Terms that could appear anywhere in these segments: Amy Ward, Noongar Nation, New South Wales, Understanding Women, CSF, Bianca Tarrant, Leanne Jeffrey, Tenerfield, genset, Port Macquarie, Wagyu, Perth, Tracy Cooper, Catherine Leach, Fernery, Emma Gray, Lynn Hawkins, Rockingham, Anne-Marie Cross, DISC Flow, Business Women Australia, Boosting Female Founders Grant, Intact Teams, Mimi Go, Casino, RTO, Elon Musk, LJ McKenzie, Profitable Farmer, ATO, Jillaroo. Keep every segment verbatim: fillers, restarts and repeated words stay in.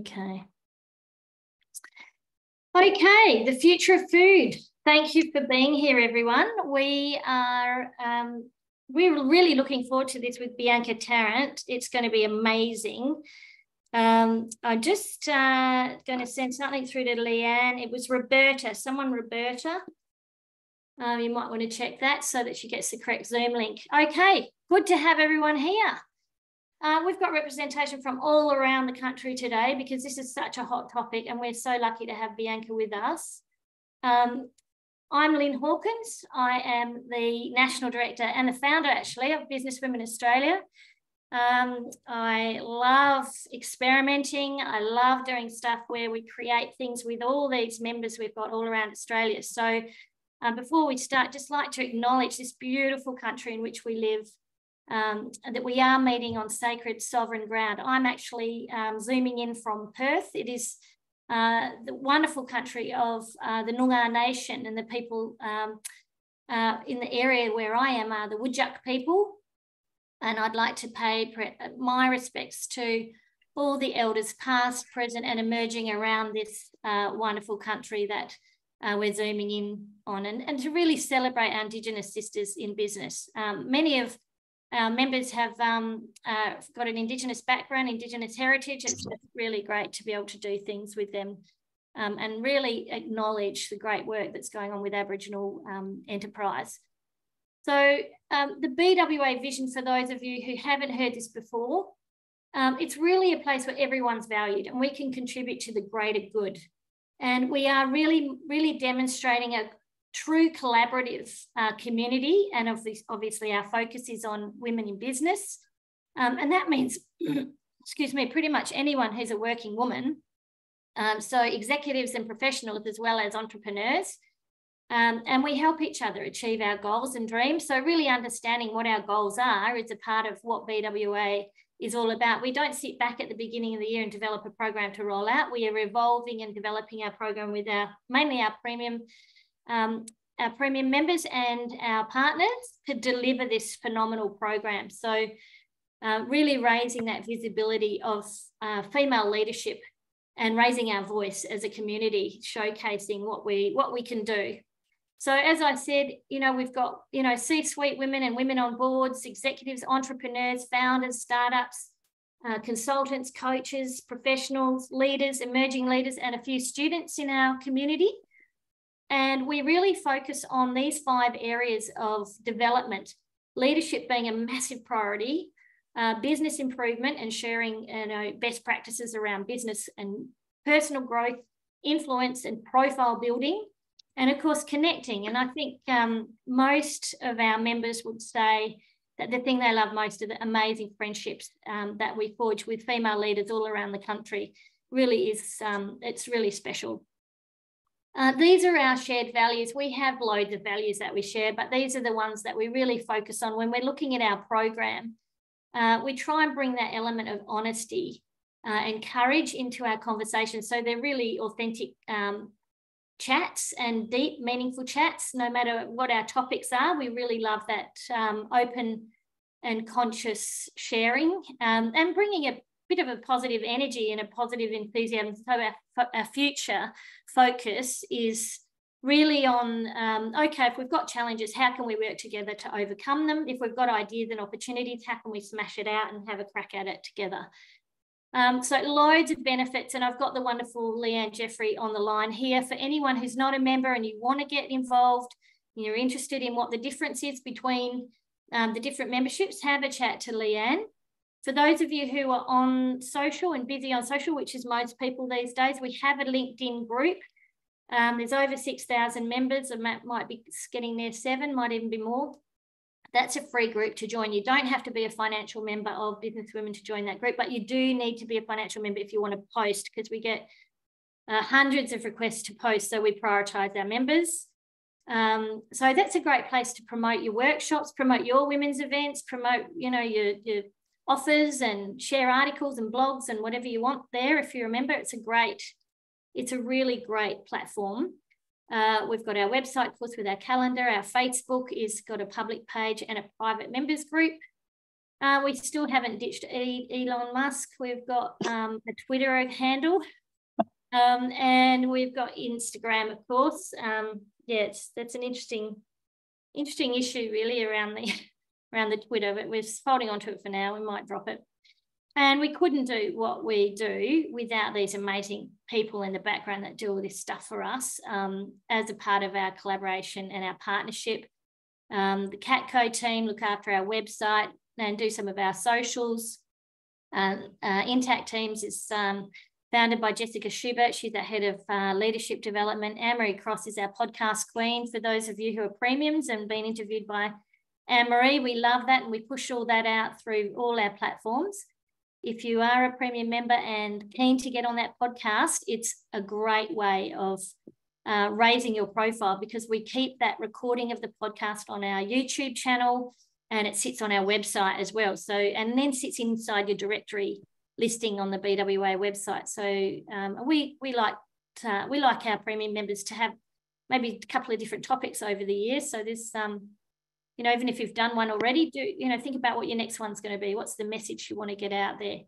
Okay. Okay, the future of food. Thank you for being here, everyone. We are um, we're really looking forward to this with Bianca Tarrant. It's going to be amazing. Um, I'm just uh, going to send something through to Leanne. It was Roberta, someone Roberta. Um, you might want to check that so that she gets the correct Zoom link. Okay, good to have everyone here. Uh, we've got representation from all around the country today because this is such a hot topic and we're so lucky to have Bianca with us. Um, I'm Lynn Hawkins. I am the National Director and the founder, actually, of Business Women Australia. Um, I love experimenting. I love doing stuff where we create things with all these members we've got all around Australia. So uh, before we start, just like to acknowledge this beautiful country in which we live. Um, that we are meeting on sacred sovereign ground. I'm actually um, zooming in from Perth. It is uh, the wonderful country of uh, the Noongar Nation, and the people um, uh, in the area where I am are the Wujak people. And I'd like to pay my respects to all the elders past, present and emerging around this uh, wonderful country that Uh, we're zooming in on, and, and to really celebrate our Indigenous sisters in business. Um, many of our members have um, uh, got an Indigenous background, Indigenous heritage. It's really great to be able to do things with them um, and really acknowledge the great work that's going on with Aboriginal um, enterprise. So um, the B W A vision, for those of you who haven't heard this before, um, it's really a place where everyone's valued and we can contribute to the greater good. And we are really, really demonstrating a true collaborative uh, community, and obviously our focus is on women in business, um, and that means, excuse me, pretty much anyone who's a working woman, um, so executives and professionals as well as entrepreneurs, um, and we help each other achieve our goals and dreams. So really understanding what our goals are is a part of what B W A is all about. We don't sit back at the beginning of the year and develop a program to roll out. We are evolving and developing our program with our mainly our premium um, our premium members and our partners to deliver this phenomenal program. So uh, really raising that visibility of uh, female leadership and raising our voice as a community, showcasing what we what we can do. So as I said, you know, we've got, you know, C-suite women and women on boards, executives, entrepreneurs, founders, startups, uh, consultants, coaches, professionals, leaders, emerging leaders, and a few students in our community. And we really focus on these five areas of development, leadership being a massive priority, uh, business improvement and sharing, you know, best practices around business and personal growth, influence and profile building, and of course connecting. And I think um, most of our members would say that the thing they love most are the amazing friendships um, that we forge with female leaders all around the country. Really is, um, it's really special. Uh, these are our shared values. We have loads of values that we share, but these are the ones that we really focus on when we're looking at our program. Uh, we try and bring that element of honesty uh, and courage into our conversations, so they're really authentic um, chats and deep, meaningful chats. No matter what our topics are, we really love that um, open and conscious sharing um, and bringing a bit of a positive energy and a positive enthusiasm. So our, our future focus is really on, um, okay, if we've got challenges, how can we work together to overcome them? If we've got ideas and opportunities, how can we smash it out and have a crack at it together? Um, so loads of benefits, and I've got the wonderful Leanne Jeffrey on the line here. For anyone who's not a member and you want to get involved, you're interested in what the difference is between um, the different memberships, have a chat to Leanne. For those of you who are on social and busy on social, which is most people these days, we have a LinkedIn group. Um, there's over six thousand members, and that might be getting there seven, might even be more. That's a free group to join. You don't have to be a financial member of Business Women to join that group, but you do need to be a financial member if you want to post, because we get uh, hundreds of requests to post, so we prioritise our members. Um, so that's a great place to promote your workshops, promote your women's events, promote, you know, your, your offers, and share articles and blogs and whatever you want there. If you remember, it's a great, it's a really great platform. Uh, we've got our website, of course, with our calendar. Our Facebook is got a public page and a private members group. Uh, we still haven't ditched Elon Musk. We've got um, a Twitter handle, um, and we've got Instagram, of course. Um, yeah, it's, that's an interesting, interesting issue really around the around the Twitter, but we're just holding on to it for now. We might drop it. And we couldn't do what we do without these amazing people in the background that do all this stuff for us um, as a part of our collaboration and our partnership. Um, the CatCo team look after our website and do some of our socials. Uh, uh, Intact Teams is um, founded by Jessica Schubert. She's the head of uh, leadership development. Anne-Marie Cross is our podcast queen. For those of you who are premiums and been interviewed by Anne-Marie, we love that, and we push all that out through all our platforms. If you are a premium member and keen to get on that podcast, it's a great way of uh, raising your profile, because we keep that recording of the podcast on our YouTube channel, and it sits on our website as well. So, and then sits inside your directory listing on the B W A website. So um, we we like to, we like our premium members to have maybe a couple of different topics over the year. So this um. You know, even if you've done one already, do you know, think about what your next one's going to be. What's the message you want to get out there?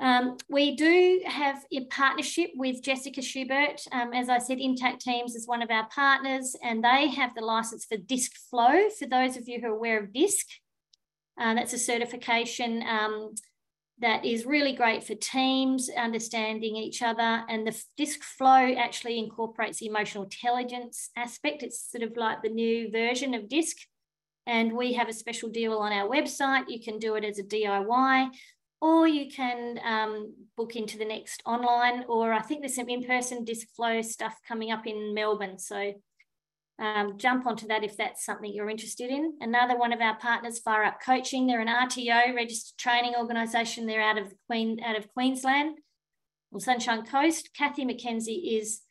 Um, we do have a partnership with Jessica Schubert. Um, as I said, Intact Teams is one of our partners, and they have the license for DISC Flow. For those of you who are aware of DISC, uh, that's a certification um, that is really great for teams, understanding each other. And the DISC Flow actually incorporates the emotional intelligence aspect. It's sort of like the new version of DISC. And we have a special deal on our website. You can do it as a D I Y, or you can um, book into the next online, or I think there's some in-person DISC Flow stuff coming up in Melbourne. So um, jump onto that if that's something you're interested in. Another one of our partners, Fire Up Coaching. They're an R T O, registered training organisation. They're out of Queen, out of Queensland or Sunshine Coast. Kathy McKenzie is,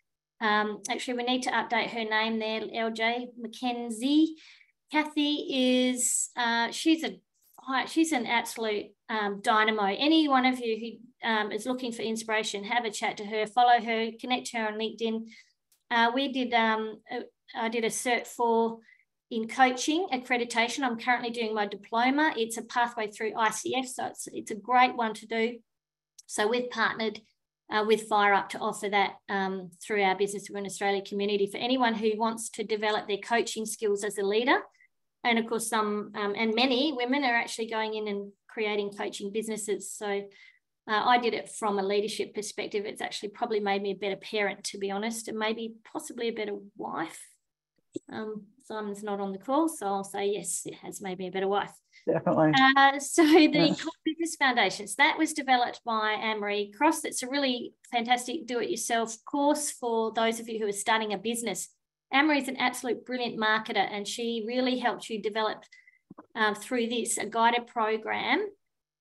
um, actually we need to update her name there, L J McKenzie. Kathy is, uh, she's a she's an absolute um, dynamo. Any one of you who um, is looking for inspiration, have a chat to her, follow her, connect her on LinkedIn. Uh, we did, um, I did a Cert four in coaching accreditation. I'm currently doing my diploma. It's a pathway through I C F, so it's, it's a great one to do. So we've partnered uh, with Fire Up to offer that um, through our Business Women Australia community for anyone who wants to develop their coaching skills as a leader. And of course, some um, and many women are actually going in and creating coaching businesses. So uh, I did it from a leadership perspective. It's actually probably made me a better parent, to be honest, and maybe possibly a better wife. Um, Simon's not on the call, so I'll say yes, it has made me a better wife. Definitely. Uh, so the yeah. Core Business Foundations, that was developed by Anne-Marie Cross. It's a really fantastic do-it-yourself course for those of you who are starting a business. Anne-Marie is an absolute brilliant marketer, and she really helped you develop uh, through this a guided program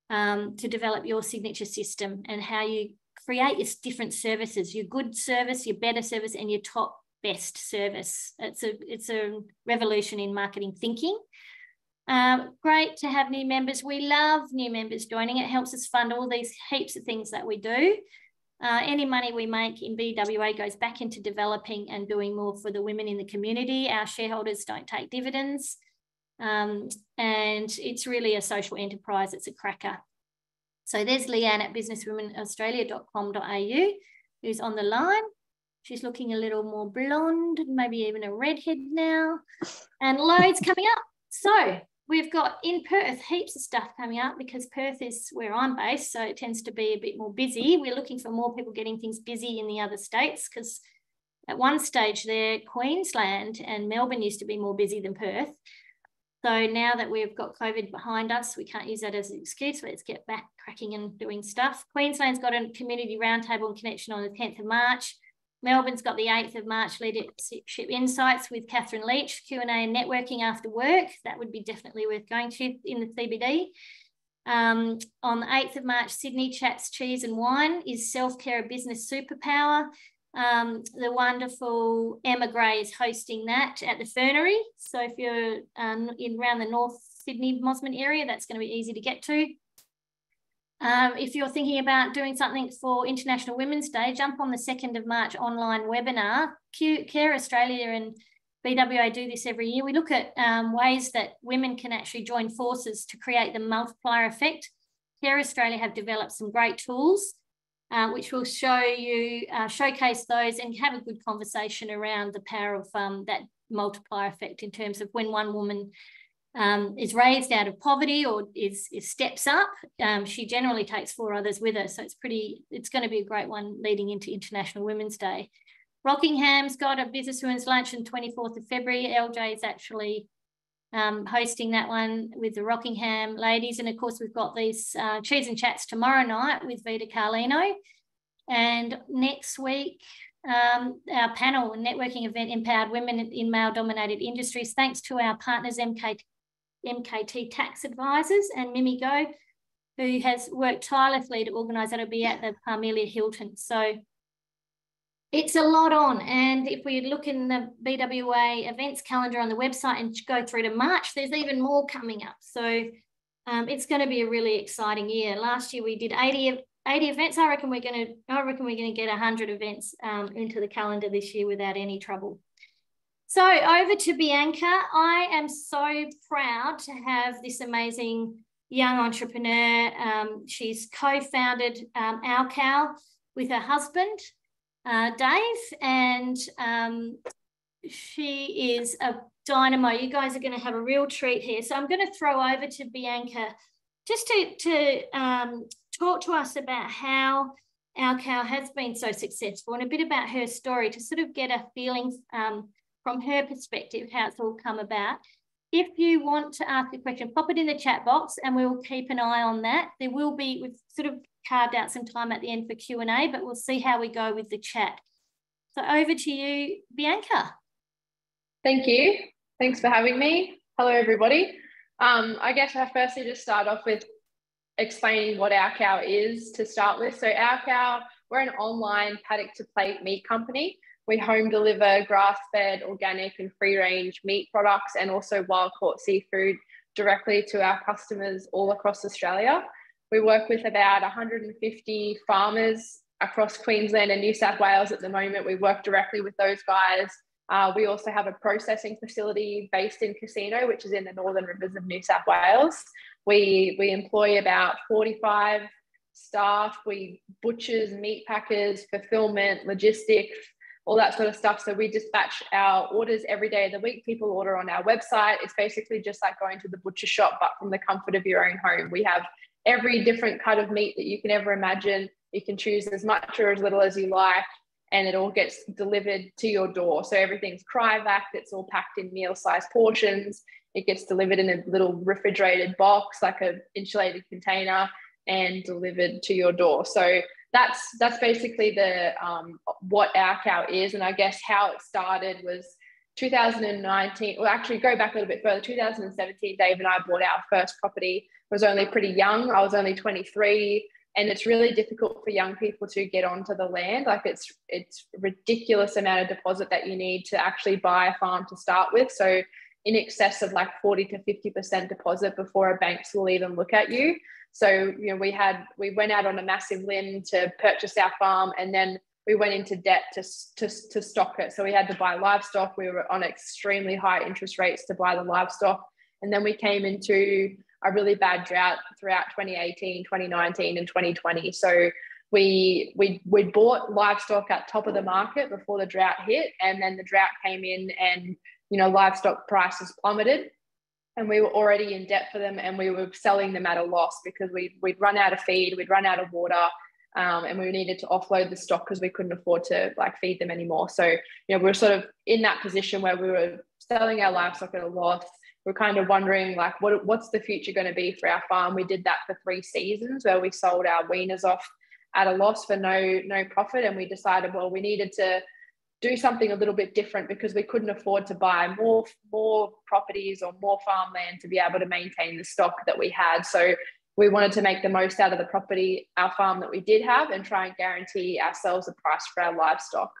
um, to develop your signature system and how you create your different services, your good service, your better service, and your top best service. It's a, it's a revolution in marketing thinking. Um, great to have new members. We love new members joining. It helps us fund all these heaps of things that we do. Uh, any money we make in B W A goes back into developing and doing more for the women in the community. Our shareholders don't take dividends, um, and it's really a social enterprise. It's a cracker. So there's Leanne at business women australia dot com dot a u, who's on the line. She's looking a little more blonde, maybe even a redhead now, and loads coming up. So we've got in Perth heaps of stuff coming up, because Perth is where I'm based, so it tends to be a bit more busy. We're looking for more people getting things busy in the other states, because at one stage there, Queensland and Melbourne used to be more busy than Perth. So now that we've got COVID behind us, we can't use that as an excuse. Let's get back cracking and doing stuff. Queensland's got a community roundtable and connection on the tenth of March. Melbourne's got the eighth of March Leadership Insights with Catherine Leach, Q and A and networking after work. That would be definitely worth going to in the C B D. Um, on the eighth of March, Sydney Chats Cheese and Wine. Is self-care a business superpower? Um, the wonderful Emma Gray is hosting that at the Fernery. So if you're um, in around the North Sydney, Mosman area, that's going to be easy to get to. Um, if you're thinking about doing something for International Women's Day, jump on the second of March online webinar. Care Australia and B W A do this every year. We look at um, ways that women can actually join forces to create the multiplier effect. Care Australia have developed some great tools uh, which will show you, uh, showcase those and have a good conversation around the power of um, that multiplier effect in terms of when one woman um, is raised out of poverty or is, is steps up, um, she generally takes four others with her. So it's pretty, it's going to be a great one leading into International Women's Day. Rockingham's got a Business Women's Lunch on twenty-fourth of February. L J's actually um, hosting that one with the Rockingham ladies. And of course, we've got these uh, Cheese and Chats tomorrow night with Vita Carlino. And next week, um, our panel networking event, Empowered Women in Male-Dominated Industries, thanks to our partners, M K T Tax Advisors and Mimi Go, who has worked tirelessly to organise that. It'll be at the Parmelia Hilton. So it's a lot on, and if we look in the B W A events calendar on the website and go through to March, there's even more coming up. So um, it's going to be a really exciting year. Last year we did eighty events. I reckon we're going to, I reckon we're going to get one hundred events um, into the calendar this year without any trouble. So over to Bianca. I am so proud to have this amazing young entrepreneur. Um, she's co-founded um, Our Cow with her husband, Uh, Dave, and um, she is a dynamo. You guys are going to have a real treat here. So I'm going to throw over to Bianca just to, to um, talk to us about how Our Cow has been so successful and a bit about her story to sort of get a feeling um, from her perspective how it's all come about. If you want to ask a question, pop it in the chat box and we will keep an eye on that. There will be, we've sort of carved out some time at the end for Q and A, but we'll see how we go with the chat. So over to you, Bianca. Thank you. Thanks for having me. Hello, everybody. Um, I guess I firstly just start off with explaining what Our Cow is to start with. So Our Cow, we're an online paddock to plate meat company. We home deliver grass-fed, organic and free-range meat products and also wild-caught seafood directly to our customers all across Australia. We work with about one hundred and fifty farmers across Queensland and New South Wales at the moment. We work directly with those guys. Uh, we also have a processing facility based in Casino, which is in the Northern Rivers of New South Wales. We, we employ about forty-five staff. We butchers, meat packers, fulfillment, logistics, all that sort of stuff. So we dispatch our orders every day of the week. People order on our website. It's basically just like going to the butcher shop, but from the comfort of your own home. We have every different cut of meat that you can ever imagine. You can choose as much or as little as you like, and it all gets delivered to your door. So everything's cryovac, it's all packed in meal-sized portions. It gets delivered in a little refrigerated box, like an insulated container, and delivered to your door. So that's that's basically the um, what Our Cow is, and I guess how it started was two thousand nineteen, well, actually go back a little bit further, two thousand seventeen, Dave and I bought our first property. I was only pretty young. I was only twenty-three, and it's really difficult for young people to get onto the land. Like it's it's ridiculous amount of deposit that you need to actually buy a farm to start with. So in excess of like forty to fifty percent deposit before a banks will even look at you. So, you know, we had, we went out on a massive limb to purchase our farm, and then we went into debt to, to, to stock it. So we had to buy livestock. We were on extremely high interest rates to buy the livestock. And then we came into a really bad drought throughout twenty eighteen, twenty nineteen and twenty twenty. So we, we, we bought livestock at top of the market before the drought hit. And then the drought came in and, you know, livestock prices plummeted. And we were already in debt for them, and we were selling them at a loss because we'd, we'd run out of feed, we'd run out of water. Um, and we needed to offload the stock because we couldn't afford to like feed them anymore. So, you know, we were sort of in that position where we were selling our livestock at a loss. We're kind of wondering like, what, what's the future going to be for our farm? We did that for three seasons where we sold our weaners off at a loss for no, no profit. And we decided, well, we needed to do something a little bit different because we couldn't afford to buy more, more properties or more farmland to be able to maintain the stock that we had. So we wanted to make the most out of the property, our farm that we did have, and try and guarantee ourselves a price for our livestock.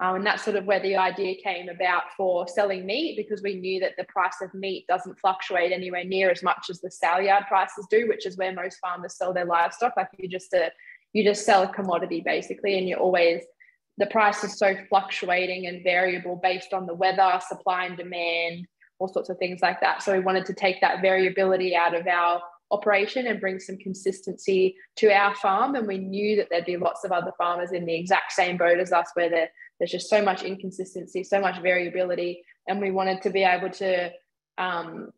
Um, and that's sort of where the idea came about for selling meat, because we knew that the price of meat doesn't fluctuate anywhere near as much as the sale yard prices do, which is where most farmers sell their livestock. Like you just, uh, you just sell a commodity basically, and you're always the price is so fluctuating and variable based on the weather, supply and demand, all sorts of things like that. So we wanted to take that variability out of our operation and bring some consistency to our farm. And we knew that there'd be lots of other farmers in the exact same boat as us, where there, there's just so much inconsistency, so much variability. And we wanted to be able to, um,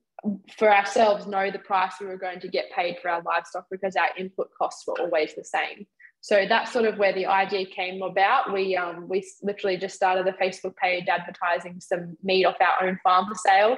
for ourselves, know the price we were going to get paid for our livestock, because our input costs were always the same. So that's sort of where the idea came about. We um, we literally just started a Facebook page advertising some meat off our own farm for sale.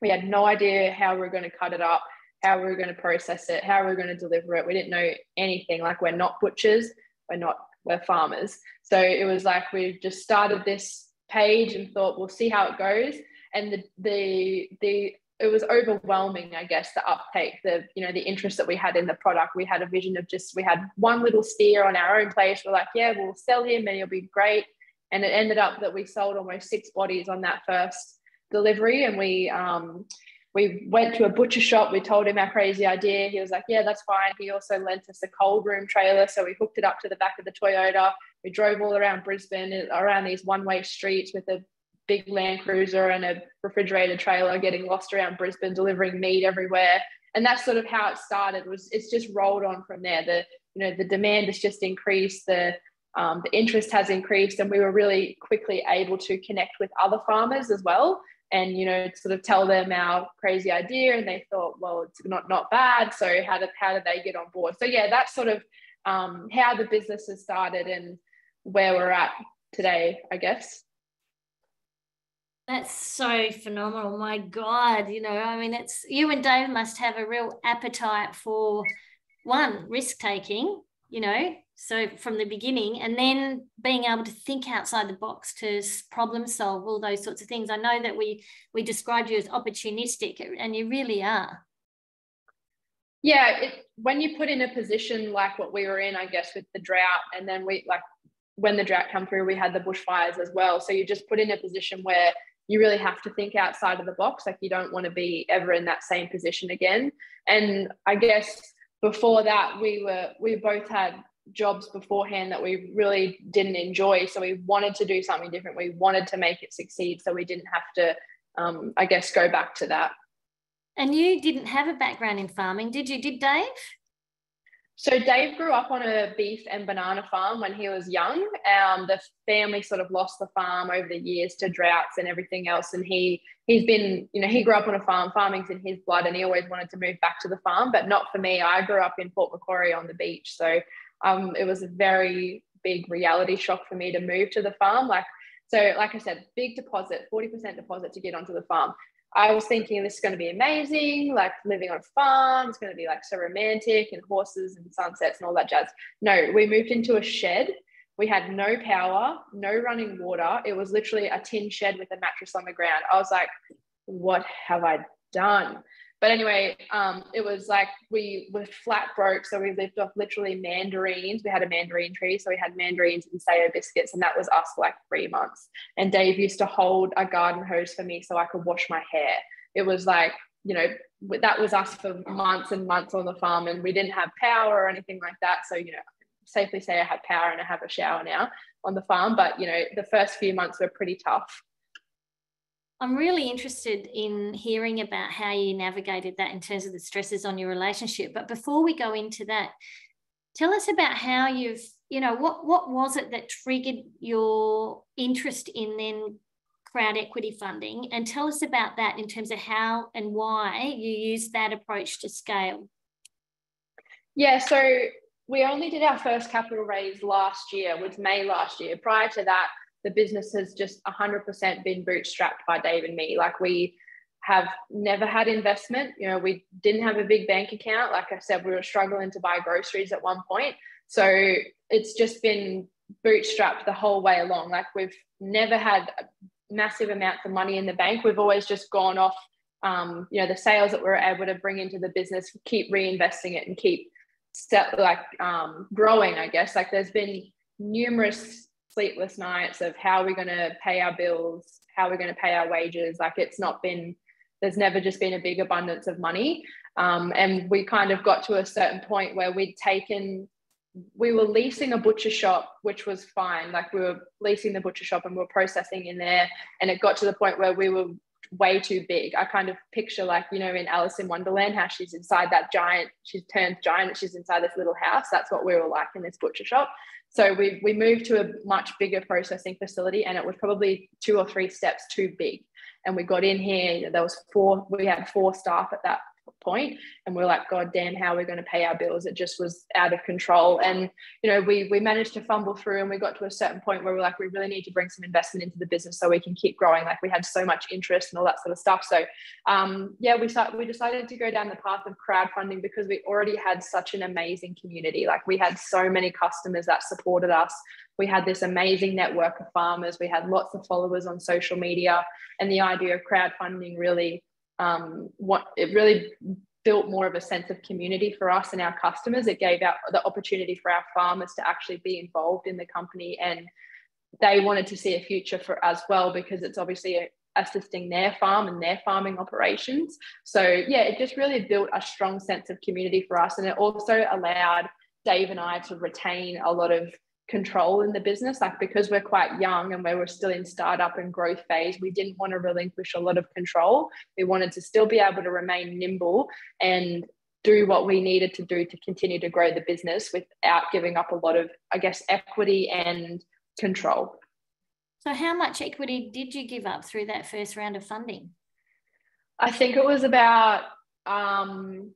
We had no idea how we were going to cut it up, how we were going to process it, how we were going to deliver it. We didn't know anything. Like, we're not butchers, we're not, we're farmers. So it was like, we just started this page and thought, we'll see how it goes. And the the the it was overwhelming, I guess, the uptake, the, you know, the interest that we had in the product. We had a vision of just, we had one little steer on our own place. We're like, yeah, we'll sell him and he'll be great. And it ended up that we sold almost six bodies on that first delivery. And we, um, we went to a butcher shop. We told him our crazy idea. He was like, yeah, that's fine. He also lent us a cold room trailer. So we hooked it up to the back of the Toyota. We drove all around Brisbane, around these one-way streets with a big Land Cruiser and a refrigerated trailer, getting lost around Brisbane, delivering meat everywhere. And that's sort of how it started. Was it's just rolled on from there. The, you know, the demand has just increased, the, um, the interest has increased, and we were really quickly able to connect with other farmers as well. And, you know, sort of tell them our crazy idea, and they thought, well, it's not, not bad. So how did, how did they get on board? So yeah, that's sort of um, how the business has started and where we're at today, I guess. That's so phenomenal. My God, you know, I mean, it's, you and Dave must have a real appetite for, one, risk taking, you know, so from the beginning, and then being able to think outside the box to problem solve, all those sorts of things. I know that we we described you as opportunistic, and you really are. Yeah, it, when you put in a position like what we were in, I guess, with the drought, and then we, like, when the drought came through, we had the bushfires as well. So you just put in a position where you really have to think outside of the box. Like, you don't want to be ever in that same position again. And I guess before that, we were, we both had jobs beforehand that we really didn't enjoy. So we wanted to do something different. We wanted to make it succeed, so we didn't have to, um, I guess, go back to that. And you didn't have a background in farming, did you? Did Dave? So Dave grew up on a beef and banana farm when he was young. Um, the family sort of lost the farm over the years to droughts and everything else. And he, he's been, you know, he grew up on a farm. Farming's in his blood, and he always wanted to move back to the farm, but not for me. I grew up in Port Macquarie on the beach. So um, it was a very big reality shock for me to move to the farm. Like, so like I said, big deposit, forty percent deposit to get onto the farm. I was thinking, this is going to be amazing, like living on a farm, it's going to be like so romantic, and horses and sunsets and all that jazz. No, we moved into a shed. We had no power, no running water. It was literally a tin shed with a mattress on the ground. I was like, what have I done? But anyway, um, it was like, we were flat broke. So we lived off literally mandarins. We had a mandarin tree. So we had mandarins and sago biscuits. And that was us for like three months. And Dave used to hold a garden hose for me so I could wash my hair. It was like, you know, that was us for months and months on the farm. And we didn't have power or anything like that. So, you know, safely say I had power and I have a shower now on the farm. But, you know, the first few months were pretty tough. I'm really interested in hearing about how you navigated that in terms of the stresses on your relationship. But before we go into that, tell us about how you've, you know, what, what was it that triggered your interest in then crowd equity funding? And tell us about that in terms of how and why you used that approach to scale. Yeah, so we only did our first capital raise last year, was May last year. Prior to that, the business has just one hundred percent been bootstrapped by Dave and me. Like, we have never had investment. You know, we didn't have a big bank account. Like I said, we were struggling to buy groceries at one point. So it's just been bootstrapped the whole way along. Like, we've never had massive amounts of money in the bank. We've always just gone off, um, you know, the sales that we were able to bring into the business, keep reinvesting it and keep step, like um, growing, I guess. Like, there's been numerous sleepless nights of how we're going to pay our bills, how we're going to pay our wages. Like, it's not been, there's never just been a big abundance of money. Um, and we kind of got to a certain point where we'd taken we were leasing a butcher shop, which was fine. Like, we were leasing the butcher shop and we were processing in there, and it got to the point where we were way too big. I kind of picture, like, you know, in Alice in Wonderland, how she's inside that giant, she's turned giant, she's inside this little house. That's what we were like in this butcher shop. So we, we moved to a much bigger processing facility, and it was probably two or three steps too big. And we got in here, there was four, we had four staff at that point, and we're like, God damn, how are we going to pay our bills? It just was out of control. And, you know, we we managed to fumble through, and we got to a certain point where we're like, we really need to bring some investment into the business so we can keep growing. Like, we had so much interest and all that sort of stuff. So um yeah, we start, we decided to go down the path of crowdfunding because we already had such an amazing community. Like, we had so many customers that supported us. We had this amazing network of farmers. We had lots of followers on social media, and the idea of crowdfunding really um what it really built more of a sense of community for us and our customers. It gave out the opportunity for our farmers to actually be involved in the company, and they wanted to see a future for as well, because it's obviously a, assisting their farm and their farming operations. So yeah, it just really built a strong sense of community for us, and it also allowed Dave and I to retain a lot of control in the business. Like, because we're quite young and we were still in startup and growth phase, we didn't want to relinquish a lot of control. We wanted to still be able to remain nimble and do what we needed to do to continue to grow the business without giving up a lot of, I guess, equity and control. So how much equity did you give up through that first round of funding? I think it was about um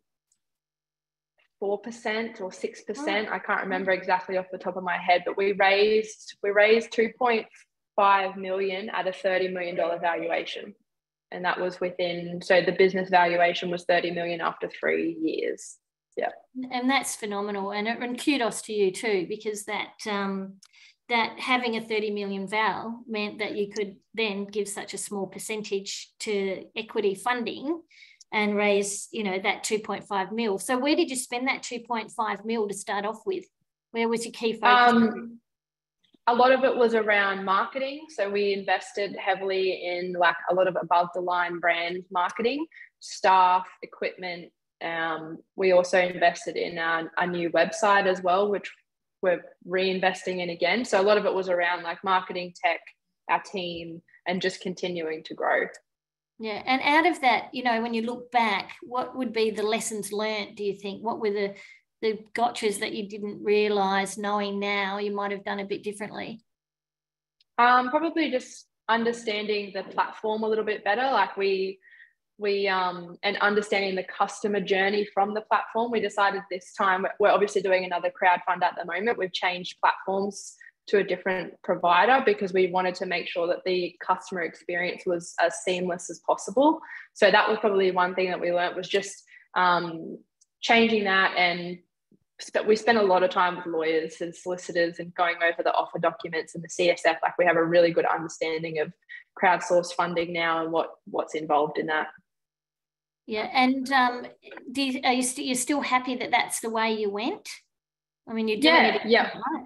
four percent or six percent. I can't remember exactly off the top of my head, but we raised we raised two point five million at a thirty million dollar valuation, and that was within. So the business valuation was thirty million after three years. Yeah, and that's phenomenal, and, it, and kudos to you too, because that um, that having a thirty million val meant that you could then give such a small percentage to equity funding and raise, you know, that two point five mil. So where did you spend that two point five mil to start off with? Where was your key focus? Um, a lot of it was around marketing. So we invested heavily in like a lot of above the line brand marketing, staff, equipment. Um, we also invested in our, our new website as well, which we're reinvesting in again. So a lot of it was around like marketing, tech, our team, and just continuing to grow. Yeah, and out of that, you know, when you look back, what would be the lessons learned, do you think? What were the, the gotchas that you didn't realise, knowing now you might have done a bit differently? Um, probably just understanding the platform a little bit better. Like we, we um, and understanding the customer journey from the platform. We decided this time, we're obviously doing another crowdfund at the moment. We've changed platforms to a different provider because we wanted to make sure that the customer experience was as seamless as possible. So that was probably one thing that we learned, was just um, changing that. And sp- we spent a lot of time with lawyers and solicitors and going over the offer documents and the C S F. Like, we have a really good understanding of crowdsourced funding now and what, what's involved in that. Yeah, and um, do you, are you st- you're still happy that that's the way you went? I mean, you're doing yeah, it. Yeah, yeah.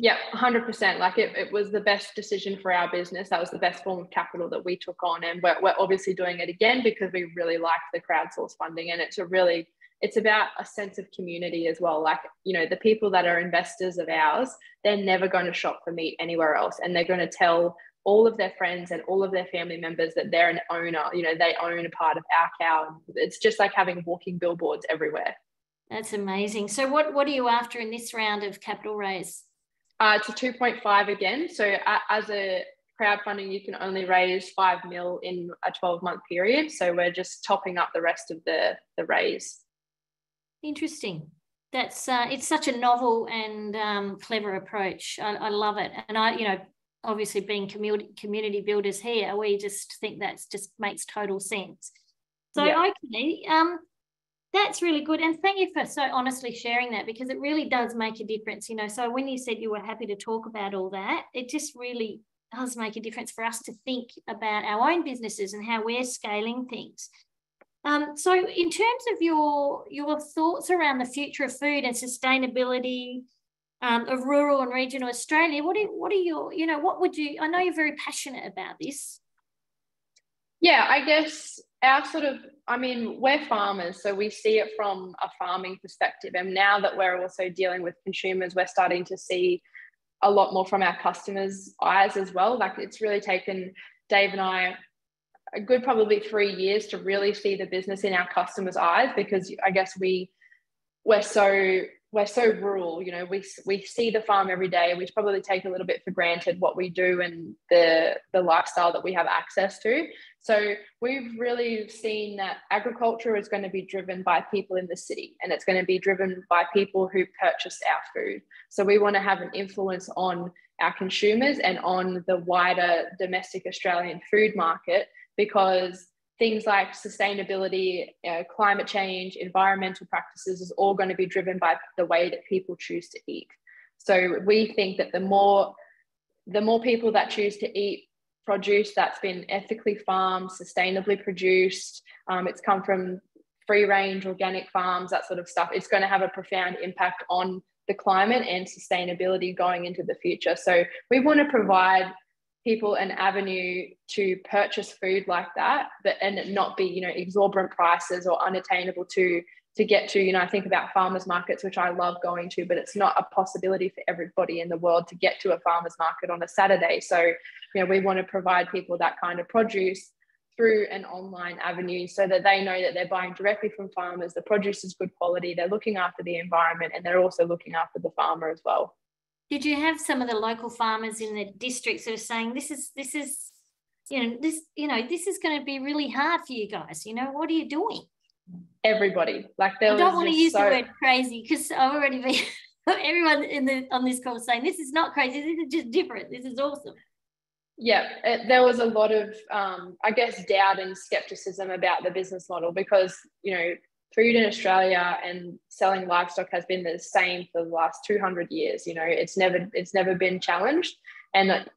Yeah, one hundred percent. Like it, it was the best decision for our business. That was the best form of capital that we took on. And we're, we're obviously doing it again because we really like the crowdsource funding. And it's a really, it's about a sense of community as well. Like, you know, the people that are investors of ours, they're never going to shop for meat anywhere else. And they're going to tell all of their friends and all of their family members that they're an owner, you know, they own a part of Our Cow. It's just like having walking billboards everywhere. That's amazing. So what, what are you after in this round of capital raise? Uh, it's a two point five again. So uh, as a crowdfunding, you can only raise five mil in a twelve month period. So we're just topping up the rest of the, the raise. Interesting. That's uh, it's such a novel and um, clever approach. I, I love it. And I, you know, obviously being community community builders here, we just think that's just makes total sense. So yeah. okay, um, That's really good. And thank you for so honestly sharing that, because it really does make a difference. You know, so when you said you were happy to talk about all that, it just really does make a difference for us to think about our own businesses and how we're scaling things. Um, so in terms of your, your thoughts around the future of food and sustainability um, of rural and regional Australia, what, do, what are your, you know, what would you, I know you're very passionate about this. Yeah, I guess our sort of, I mean, we're farmers, so we see it from a farming perspective. And now that we're also dealing with consumers, we're starting to see a lot more from our customers' eyes as well. Like, it's really taken Dave and I a good probably three years to really see the business in our customers' eyes, because I guess we we're so we're so rural. You know, we we see the farm every day. We probably take a little bit for granted what we do and the the lifestyle that we have access to. So we've really seen that agriculture is going to be driven by people in the city, and it's going to be driven by people who purchase our food. So we want to have an influence on our consumers and on the wider domestic Australian food market, because things like sustainability, uh, climate change, environmental practices is all going to be driven by the way that people choose to eat. So we think that the more, the more people that choose to eat produce that's been ethically farmed, sustainably produced, um, it's come from free range organic farms, that sort of stuff, it's going to have a profound impact on the climate and sustainability going into the future. So we want to provide people an avenue to purchase food like that, but and not be, you know, exorbitant prices or unattainable to to get to. You know, I think about farmers markets, which I love going to, but it's not a possibility for everybody in the world to get to a farmers market on a Saturday. So, you know, we want to provide people that kind of produce through an online avenue, so that they know that they're buying directly from farmers, the produce is good quality, they're looking after the environment, and they're also looking after the farmer as well. Did you have some of the local farmers in the district sort of saying, this is, this is, you know, this, you know, this is going to be really hard for you guys, you know, what are you doing? Everybody. Like, there I don't was want to use so... the word crazy, because I've already been, everyone in the, on this call saying, this is not crazy, this is just different, this is awesome. Yeah, it, there was a lot of, um, I guess, doubt and skepticism about the business model, because, you know, food in Australia and selling livestock has been the same for the last two hundred years. You know, it's never it's never been challenged. And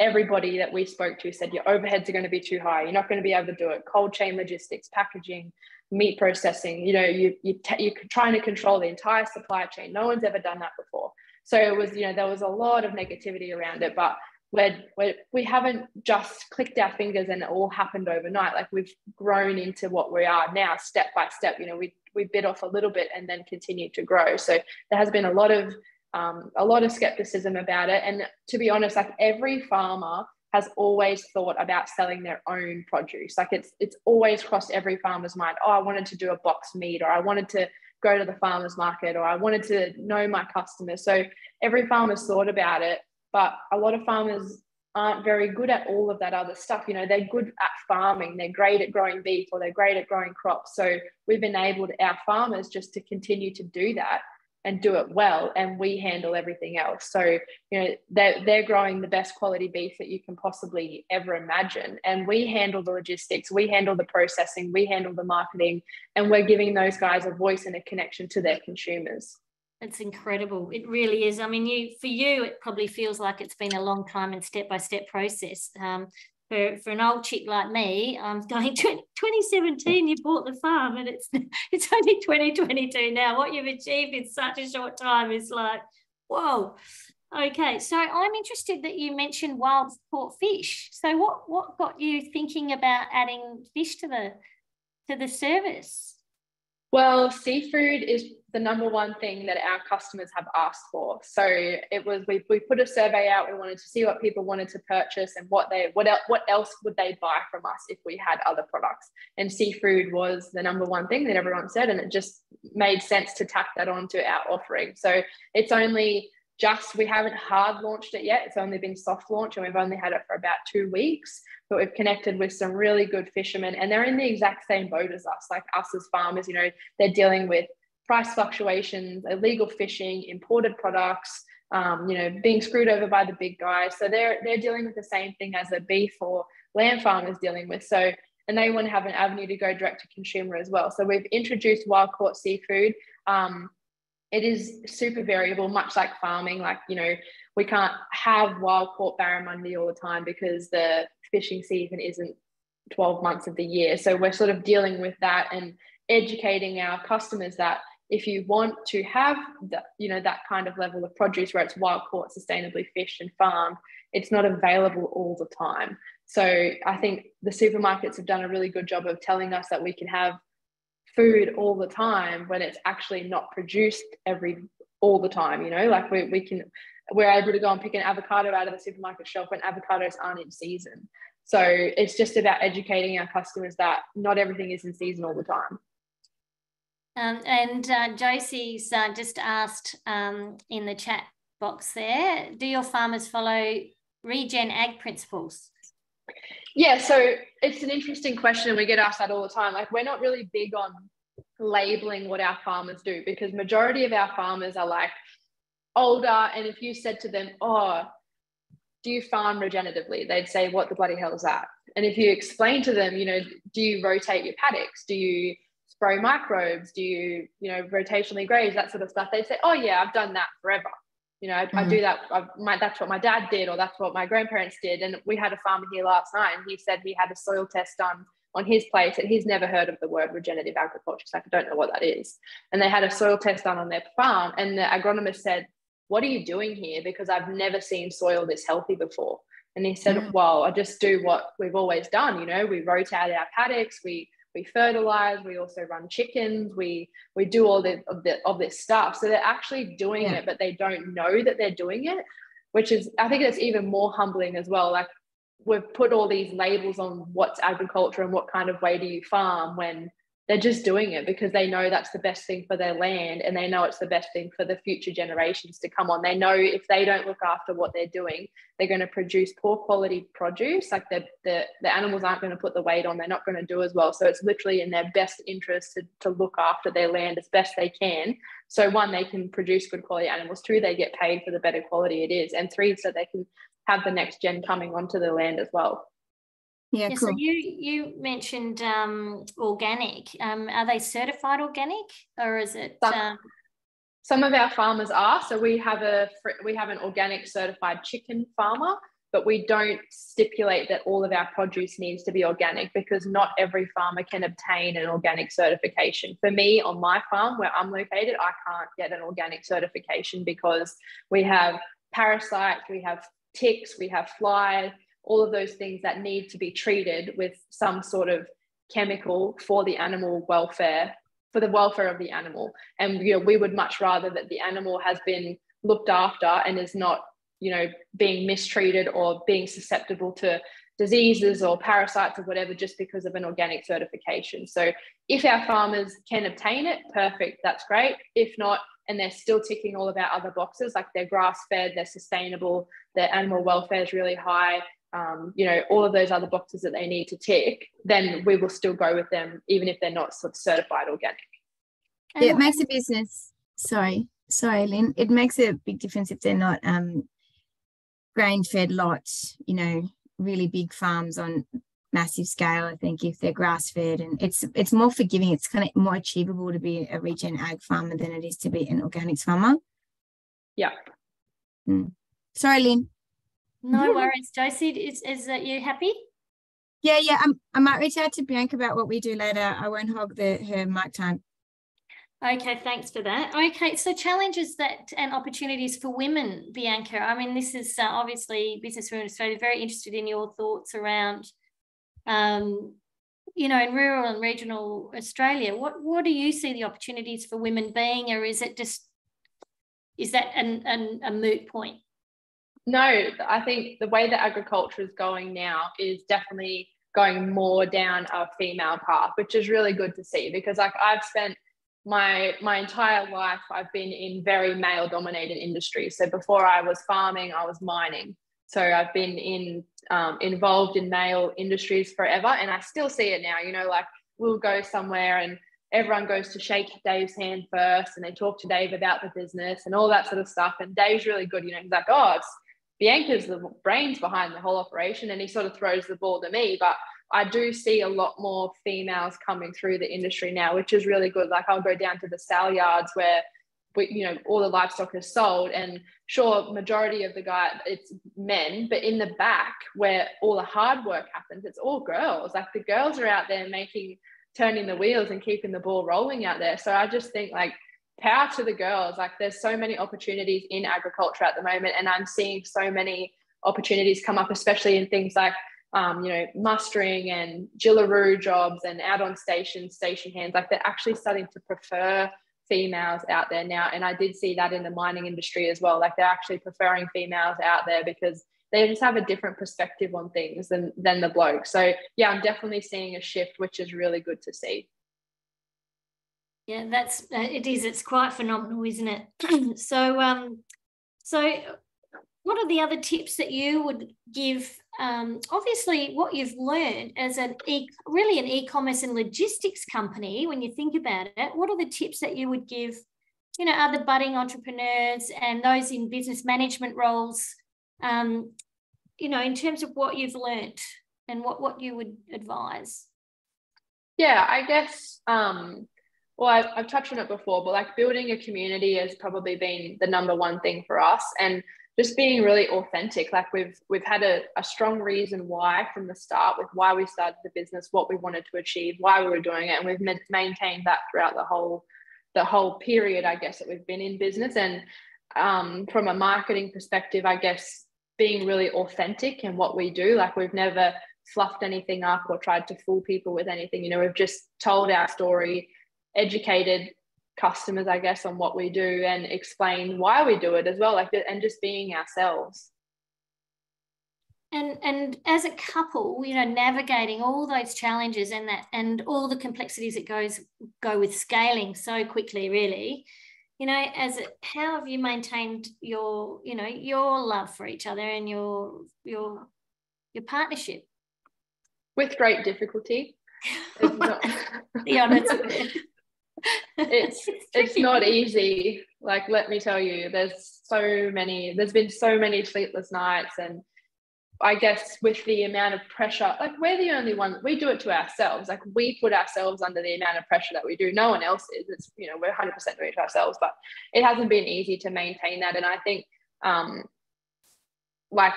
everybody that we spoke to said, your overheads are going to be too high. You're not going to be able to do it. Cold chain logistics, packaging, meat processing. You know, you, you t- you're trying to control the entire supply chain. No one's ever done that before. So it was, you know, there was a lot of negativity around it, but We're, we're, we haven't just clicked our fingers and it all happened overnight. Like, we've grown into what we are now, step by step. You know, we we bit off a little bit and then continued to grow. So there has been a lot of um, a lot of skepticism about it. And to be honest, like, every farmer has always thought about selling their own produce. Like, it's it's always crossed every farmer's mind. Oh, I wanted to do a boxed meat, or I wanted to go to the farmer's market, or I wanted to know my customers. So every farmer's thought about it. But a lot of farmers aren't very good at all of that other stuff. You know, they're good at farming. They're great at growing beef, or they're great at growing crops. So we've enabled our farmers just to continue to do that and do it well, and we handle everything else. So, you know, they're, they're growing the best quality beef that you can possibly ever imagine. And we handle the logistics, we handle the processing, we handle the marketing, and we're giving those guys a voice and a connection to their consumers. It's incredible. It really is. I mean, you for you, it probably feels like it's been a long time and step-by-step process. Um, for, for an old chick like me, I'm going, twenty seventeen, you bought the farm, and it's it's only twenty twenty-two now. What you've achieved in such a short time is like, whoa. Okay, so I'm interested that you mentioned wild caught fish. So what what got you thinking about adding fish to the to the service? Well, seafood is the number one thing that our customers have asked for. So it was, we, we put a survey out. We wanted to see what people wanted to purchase and what they, what else, what else would they buy from us if we had other products. And seafood was the number one thing that everyone said, and it just made sense to tack that onto our offering. So it's only just, we haven't hard launched it yet. It's only been soft launched, and we've only had it for about two weeks. But we've connected with some really good fishermen, and they're in the exact same boat as us. Like us as farmers, you know, they're dealing with price fluctuations, illegal fishing, imported products, um, you know, being screwed over by the big guys. So they're they're dealing with the same thing as a beef or lamb farmer is dealing with. So, and they want to have an avenue to go direct to consumer as well. So we've introduced wild caught seafood. Um, it is super variable, much like farming. Like, you know, we can't have wild caught barramundi all the time because the fishing season isn't twelve months of the year. So we're sort of dealing with that and educating our customers that if you want to have that, you know, that kind of level of produce where it's wild caught, sustainably fished and farmed, it's not available all the time. So I think the supermarkets have done a really good job of telling us that we can have food all the time when it's actually not produced every all the time, you know, like we, we can, we're able to go and pick an avocado out of the supermarket shelf when avocados aren't in season. So it's just about educating our customers that not everything is in season all the time. Um, and uh, Josie's uh, just asked um, in the chat box there, do your farmers follow regen ag principles? Yeah, so it's an interesting question and we get asked that all the time. Like, we're not really big on labelling what our farmers do, because majority of our farmers are like older, and if you said to them, oh, do you farm regeneratively? They'd say, what the bloody hell is that? And if you explain to them, you know, do you rotate your paddocks? Do you spray microbes? Do you, you know, rotationally graze, that sort of stuff? They'd say, oh yeah, I've done that forever. You know, I, mm-hmm. I do that. I, my, that's what my dad did, or that's what my grandparents did. And we had a farmer here last night, and he said he had a soil test done on his place, and he's never heard of the word regenerative agriculture. It's like, I don't know what that is. And they had a soil test done on their farm, and the agronomist said, what are you doing here? Because I've never seen soil this healthy before. And he said, mm-hmm. well, I just do what we've always done. You know, we rotate our paddocks, we we fertilize, we also run chickens, we we do all the, of, the, of this stuff. So they're actually doing yeah. it, but they don't know that they're doing it, which is, I think it's even more humbling as well. Like, we've put all these labels on what's agriculture and what kind of way do you farm, when they're just doing it because they know that's the best thing for their land, and they know it's the best thing for the future generations to come on. They know if they don't look after what they're doing, they're going to produce poor quality produce. Like, the, the, the animals aren't going to put the weight on, they're not going to do as well. So it's literally in their best interest to, to look after their land as best they can. So one, they can produce good quality animals. Two, they get paid for the better quality it is. And three, so they can have the next gen coming onto the land as well. Yeah, yeah, cool. So you you mentioned um, organic. Um, are they certified organic, or is it? Some, um... some of our farmers are. So we have a we have an organic certified chicken farmer, but we don't stipulate that all of our produce needs to be organic, because not every farmer can obtain an organic certification. For me, on my farm where I'm located, I can't get an organic certification because we have parasites, we have ticks, we have flies. All of those things that need to be treated with some sort of chemical for the animal welfare, for the welfare of the animal. And, you know, we would much rather that the animal has been looked after and is not, you know, being mistreated or being susceptible to diseases or parasites or whatever, just because of an organic certification. So if our farmers can obtain it, perfect, that's great. If not, and they're still ticking all of our other boxes, like they're grass-fed, they're sustainable, their animal welfare is really high, Um, you know, all of those other boxes that they need to tick, then we will still go with them, even if they're not sort of certified organic. Yeah, it makes a business, sorry, sorry, Lynn, it makes a big difference if they're not um, grain-fed lot, you know, really big farms on massive scale. I think if they're grass-fed, and it's it's more forgiving, it's kind of more achievable to be a regen ag farmer than it is to be an organics farmer. Yeah. Mm. Sorry, Lynn. No worries, Josie. Is is that you happy? Yeah, yeah. I'm, I might reach out to Bianca about what we do later. I won't hog the, her mic time. Okay, thanks for that. Okay, so challenges that and opportunities for women, Bianca. I mean, this is uh, obviously Business Women Australia. Very interested in your thoughts around, um, you know, in rural and regional Australia. What what do you see the opportunities for women being, or is it just is that an, an a moot point? No, I think the way that agriculture is going now is definitely going more down a female path, which is really good to see, because like I've spent my my entire life, I've been in very male dominated industries. So before I was farming, I was mining. So I've been in um, involved in male industries forever, and I still see it now. You know, like we'll go somewhere and everyone goes to shake Dave's hand first, and they talk to Dave about the business and all that sort of stuff. And Dave's really good, you know, he's like, oh, it's Bianca's the brains behind the whole operation, and he sort of throws the ball to me. But I do see a lot more females coming through the industry now, which is really good. Like I'll go down to the sale yards where, we, you know, all the livestock is sold, and sure, majority of the guy, it's men, but in the back where all the hard work happens, it's all girls. Like the girls are out there making, turning the wheels and keeping the ball rolling out there. So I just think like, power to the girls. Like there's so many opportunities in agriculture at the moment, and I'm seeing so many opportunities come up, especially in things like um, you know, mustering and Jillaroo jobs and out on stations, station hands. Like, they're actually starting to prefer females out there now. And I did see that in the mining industry as well. Like, they're actually preferring females out there because they just have a different perspective on things than, than the bloke. So yeah, I'm definitely seeing a shift, which is really good to see. Yeah, that's, uh, it is, it's quite phenomenal, isn't it? so, um, so what are the other tips that you would give? Um, obviously what you've learned as an e- really an e-commerce and logistics company, when you think about it, what are the tips that you would give, you know, other budding entrepreneurs and those in business management roles, um, you know, in terms of what you've learned and what, what you would advise? Yeah, I guess, um, well, I've, I've touched on it before, but like building a community has probably been the number one thing for us, and just being really authentic. Like we've we've had a, a strong reason why from the start, with why we started the business, what we wanted to achieve, why we were doing it, and we've maintained that throughout the whole the whole period, I guess, that we've been in business. And um, from a marketing perspective, I guess being really authentic in what we do. Like we've never fluffed anything up or tried to fool people with anything. You know, we've just told our story, educated customers, I guess, on what we do and explain why we do it as well, like, and just being ourselves. And and as a couple, you know, navigating all those challenges and that and all the complexities that goes go with scaling so quickly, really, you know, as a, how have you maintained your, you know, your love for each other and your your your partnership? With great difficulty. It's not... The honest word. it's it's, it's not easy. Like, let me tell you, there's so many there's been so many sleepless nights, and I guess with the amount of pressure, like we're the only one, we do it to ourselves. Like we put ourselves under the amount of pressure that we do. No one else is. It's, you know, we're one hundred percent doing it to ourselves, but it hasn't been easy to maintain that. And I think um like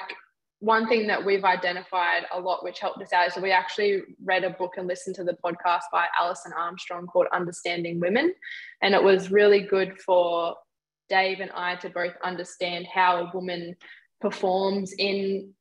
one thing that we've identified a lot, which helped us out, is that we actually read a book and listened to the podcast by Alison Armstrong called Understanding Women. And it was really good for Dave and I to both understand how a woman performs in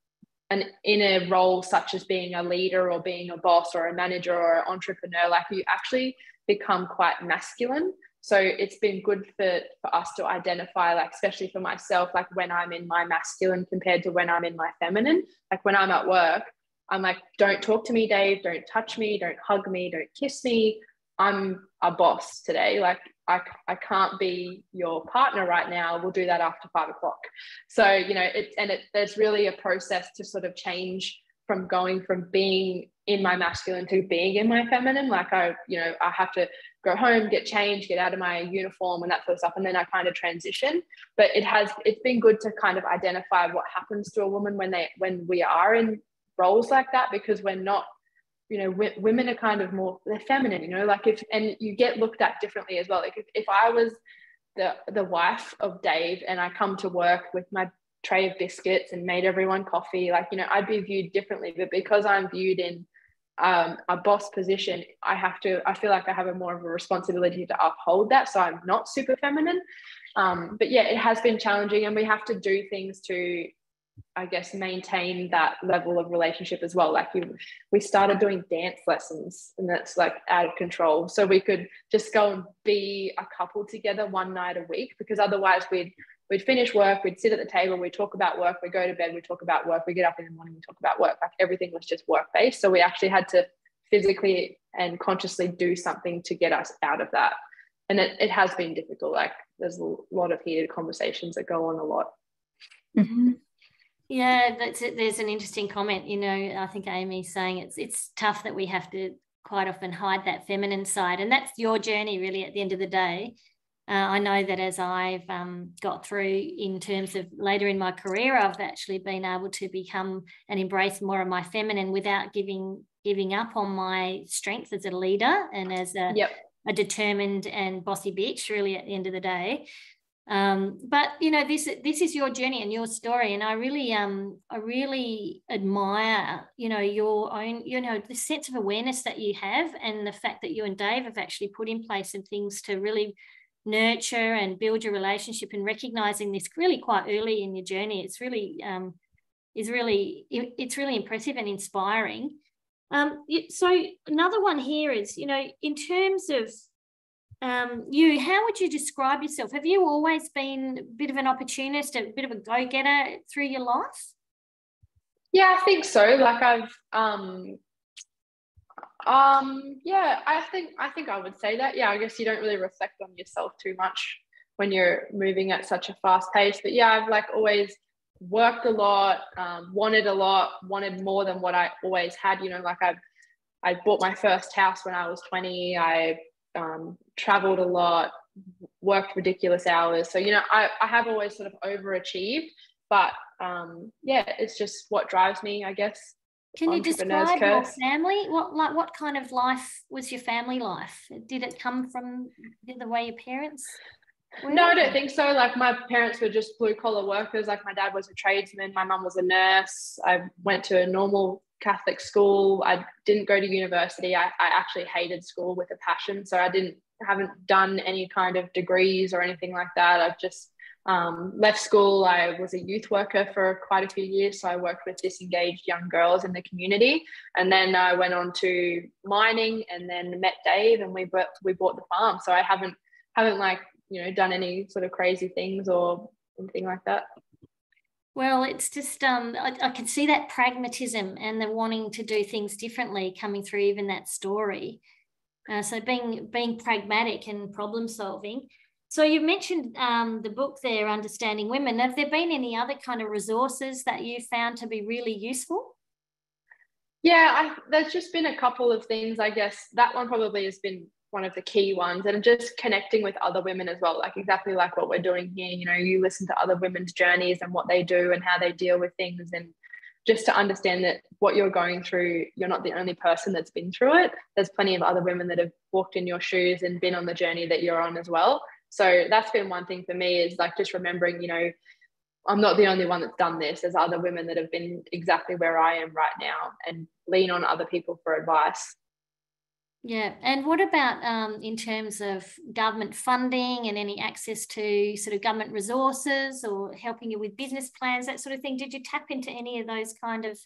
an in a role such as being a leader or being a boss or a manager or an entrepreneur. Like you actually become quite masculine. So it's been good for, for us to identify, like, especially for myself, like when I'm in my masculine compared to when I'm in my feminine. Like when I'm at work, I'm like, don't talk to me, Dave, don't touch me, don't hug me, don't kiss me. I'm a boss today. Like I, I can't be your partner right now. We'll do that after five o'clock. So, you know, it's, and it, there's really a process to sort of change from going from being in my masculine to being in my feminine. Like I, you know, I have to go home, get changed, get out of my uniform and that sort of stuff. And then I kind of transition, but it has, it's been good to kind of identify what happens to a woman when they, when we are in roles like that, because we're not, you know, w- women are kind of more, they're feminine, you know, like if, and you get looked at differently as well. Like if, if I was the, the wife of Dave and I come to work with my tray of biscuits and made everyone coffee, like, you know, I'd be viewed differently, but because I'm viewed in um a boss position, I have to I feel like I have a more of a responsibility to uphold that, so I'm not super feminine, um but yeah, it has been challenging, and we have to do things to, I guess, maintain that level of relationship as well. Like you, we started doing dance lessons, and that's like out of control, so we could just go and be a couple together one night a week, because otherwise we'd We'd finish work, we'd sit at the table, we'd talk about work, we'd go to bed, we'd talk about work, we'd get up in the morning and talk about work. Like everything was just work-based. So we actually had to physically and consciously do something to get us out of that. And it, it has been difficult. Like there's a lot of heated conversations that go on a lot. Mm-hmm. Yeah, that's it. There's an interesting comment, you know, I think Amy's saying it's it's tough that we have to quite often hide that feminine side. And that's your journey really at the end of the day. Uh, I know that as I've um, got through in terms of later in my career, I've actually been able to become and embrace more of my feminine without giving giving up on my strengths as a leader and as a, yep. a determined and bossy bitch, really, at the end of the day. Um, but, you know, this this is your journey and your story, and I really um I really admire, you know, your own, you know, the sense of awareness that you have, and the fact that you and Dave have actually put in place some things to really nurture and build your relationship, and recognizing this really quite early in your journey. It's really um, is really, it's really impressive and inspiring. Um, so another one here is, you know, in terms of um, you, how would you describe yourself? Have you always been a bit of an opportunist, a bit of a go-getter through your life? Yeah, I think so. Like I've, um, um, yeah, I think I think I would say that. Yeah, I guess you don't really reflect on yourself too much when you're moving at such a fast pace. But yeah, I've like always worked a lot, um, wanted a lot, wanted more than what I always had. You know, like I, I bought my first house when I was twenty. I um, traveled a lot, worked ridiculous hours. So you know, I I have always sort of overachieved, but um, yeah, it's just what drives me, I guess. Can you describe your family? What like what kind of life was your family life? Did it come from the way your parents? Where? No, I don't think so. Like my parents were just blue collar workers. Like my dad was a tradesman, my mum was a nurse. I went to a normal Catholic school. I didn't go to university. I, I actually hated school with a passion, so I didn't haven't done any kind of degrees or anything like that. I've just um, left school. I was a youth worker for quite a few years, so I worked with disengaged young girls in the community, and then I went on to mining, and then met Dave, and we bought, we bought the farm. So I haven't haven't like, you know, done any sort of crazy things or anything like that. Well, it's just um I, I can see that pragmatism and the wanting to do things differently coming through even that story. Uh, so being being pragmatic and problem solving. So you mentioned um the book there, Understanding Women. Have there been any other kind of resources that you found to be really useful? Yeah, I, there's just been a couple of things, I guess. That one probably has been one of the key ones, and just connecting with other women as well, like exactly like what we're doing here. You know, you listen to other women's journeys and what they do and how they deal with things, and just to understand that what you're going through, you're not the only person that's been through it. There's plenty of other women that have walked in your shoes and been on the journey that you're on as well. So that's been one thing for me, is like just remembering, you know, I'm not the only one that's done this. There's other women that have been exactly where I am right now, and lean on other people for advice. Yeah, and what about um, in terms of government funding and any access to sort of government resources or helping you with business plans, that sort of thing? Did you tap into any of those kind of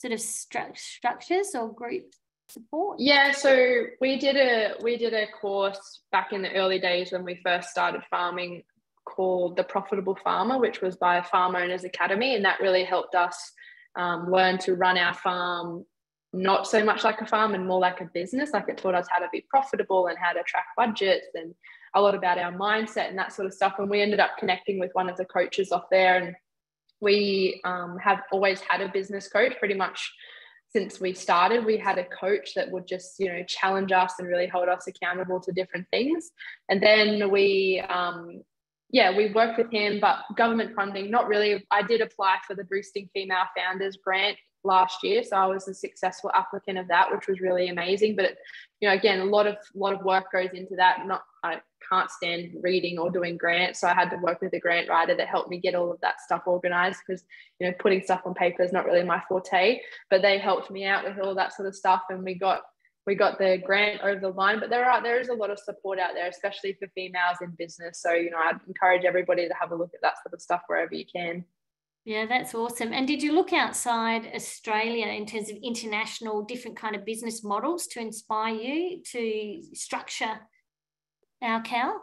sort of stru- structures or group support? Yeah, so we did a we did a course back in the early days when we first started farming called The Profitable Farmer, which was by Farm Owners Academy, and that really helped us um, learn to run our farm not so much like a farm and more like a business. Like it taught us how to be profitable and how to track budgets and a lot about our mindset and that sort of stuff. And we ended up connecting with one of the coaches off there, and we um, have always had a business coach pretty much since we started. We had a coach that would just, you know, challenge us and really hold us accountable to different things. And then we um yeah, we worked with him, but government funding, not really. I did apply for the Boosting Female Founders Grant last year, so I was a successful applicant of that, which was really amazing. But it, you know, again, a lot of lot of work goes into that. Not, I can't stand reading or doing grants, so I had to work with a grant writer that helped me get all of that stuff organized, because, you know, putting stuff on paper is not really my forte. But they helped me out with all that sort of stuff, and we got we got the grant over the line. But there are there is a lot of support out there, especially for females in business. So, you know, I'd encourage everybody to have a look at that sort of stuff wherever you can. Yeah, that's awesome. And did you look outside Australia in terms of international, different kind of business models to inspire you to structure Our Cow?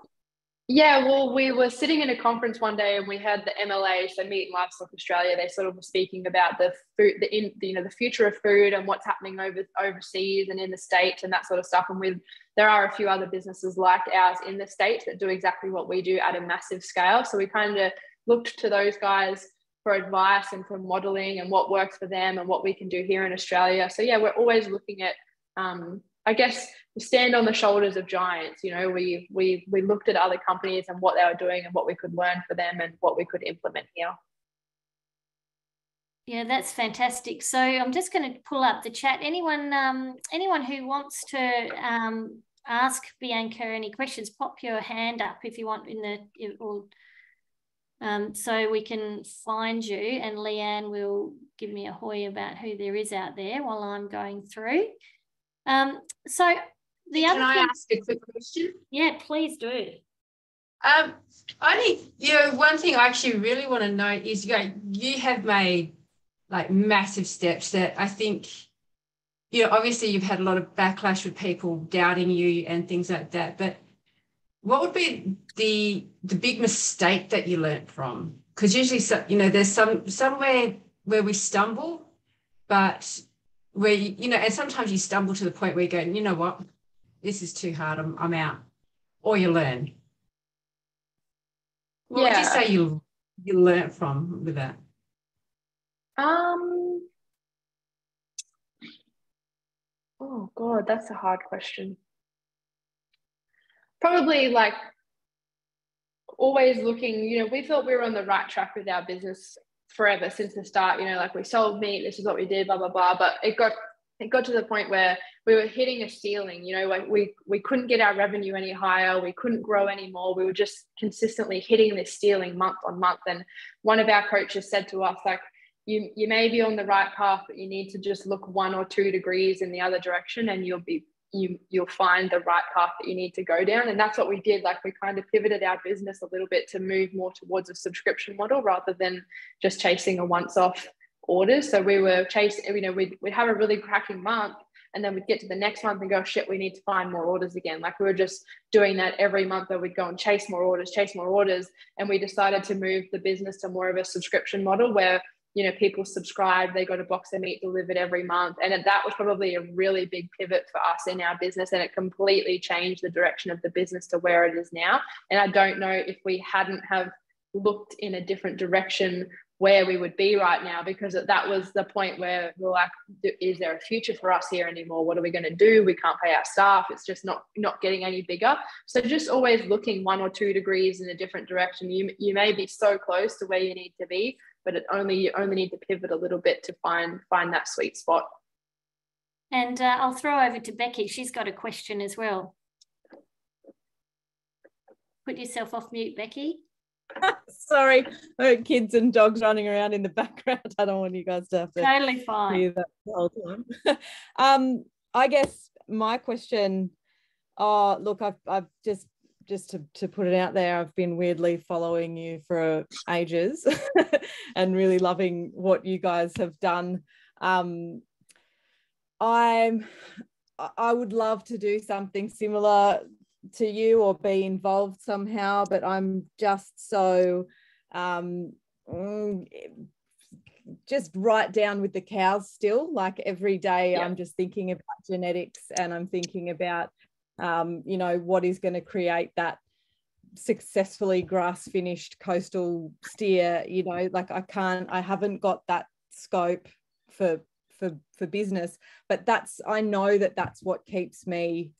Yeah, well, we were sitting in a conference one day, and we had the M L A, so Meat and Livestock Australia. They sort of were speaking about the food, the in, you know, the future of food and what's happening over overseas and in the States and that sort of stuff. And we, there are a few other businesses like ours in the States that do exactly what we do at a massive scale. So we kind of looked to those guys for advice and for modelling and what works for them and what we can do here in Australia. So yeah, we're always looking at, um, I guess, stand on the shoulders of giants. You know, we we we looked at other companies and what they were doing and what we could learn for them and what we could implement here. Yeah, that's fantastic. So I'm just going to pull up the chat. Anyone, um, anyone who wants to um, ask Bianca any questions, pop your hand up if you want in the or. Um, so we can find you, and Leanne will give me a hoy about who there is out there while I'm going through. Um, so the other Can I thing... ask a quick question? Yeah, please do. Um, I think, you know, one thing I actually really want to note is, you know, you have made like massive steps that I think, you know, obviously you've had a lot of backlash with people doubting you and things like that, but what would be the the big mistake that you learned from? Because usually, so, you know, there's some somewhere where we stumble, but where, you, you know, and sometimes you stumble to the point where you go, you know what, this is too hard, I'm, I'm out, or you learn. What yeah. would you say you you learned from with that? Um. Oh God, that's a hard question. Probably like always looking, you know, we thought we were on the right track with our business forever since the start, you know, like we sold meat, this is what we did, blah, blah, blah. But it got it got to the point where we were hitting a ceiling, you know, like we, we couldn't get our revenue any higher, we couldn't grow anymore. We were just consistently hitting this ceiling month on month. And one of our coaches said to us, like, you you may be on the right path, but you need to just look one or two degrees in the other direction and you'll be you you'll find the right path that you need to go down. And that's what we did. Like we kind of pivoted our business a little bit to move more towards a subscription model rather than just chasing a once off order. So we were chasing, you know, we'd, we'd have a really cracking month and then we'd get to the next month and go, shit, we need to find more orders again. Like we were just doing that every month that we'd go and chase more orders, chase more orders. And we decided to move the business to more of a subscription model where, you know, people subscribe, they got a box of meat delivered every month. And that was probably a really big pivot for us in our business. And it completely changed the direction of the business to where it is now. And I don't know if we hadn't have looked in a different direction where we would be right now, because that was the point where we're like, is there a future for us here anymore? What are we going to do? We can't pay our staff. It's just not not getting any bigger. So just always looking one or two degrees in a different direction. You, you may be so close to where you need to be, but it only you only need to pivot a little bit to find find that sweet spot. And uh, I'll throw over to Becky. She's got a question as well. Put yourself off mute, Becky. Sorry, kids and dogs running around in the background. I don't want you guys to have to totally fine. Hear that the whole time. um, I guess my question. Oh, look, I've I've just. Just to, to put it out there, I've been weirdly following you for ages and really loving what you guys have done. Um, I'm, I would love to do something similar to you or be involved somehow, but I'm just so um, just right down with the cows still. Like every day yeah. I'm just thinking about genetics and I'm thinking about Um, you know, what is going to create that successfully grass-finished coastal steer, you know, like I can't, I haven't got that scope for, for, for business, but that's, I know that that's what keeps me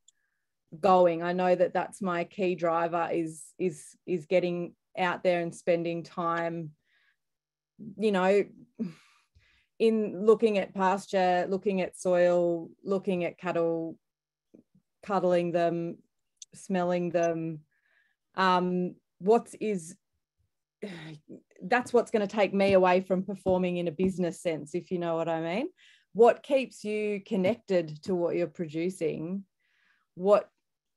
going. I know that that's my key driver is, is, is getting out there and spending time, you know, in looking at pasture, looking at soil, looking at cattle, cuddling them, smelling them. Um, what's is that's what's going to take me away from performing in a business sense, if you know what I mean. What keeps you connected to what you're producing? What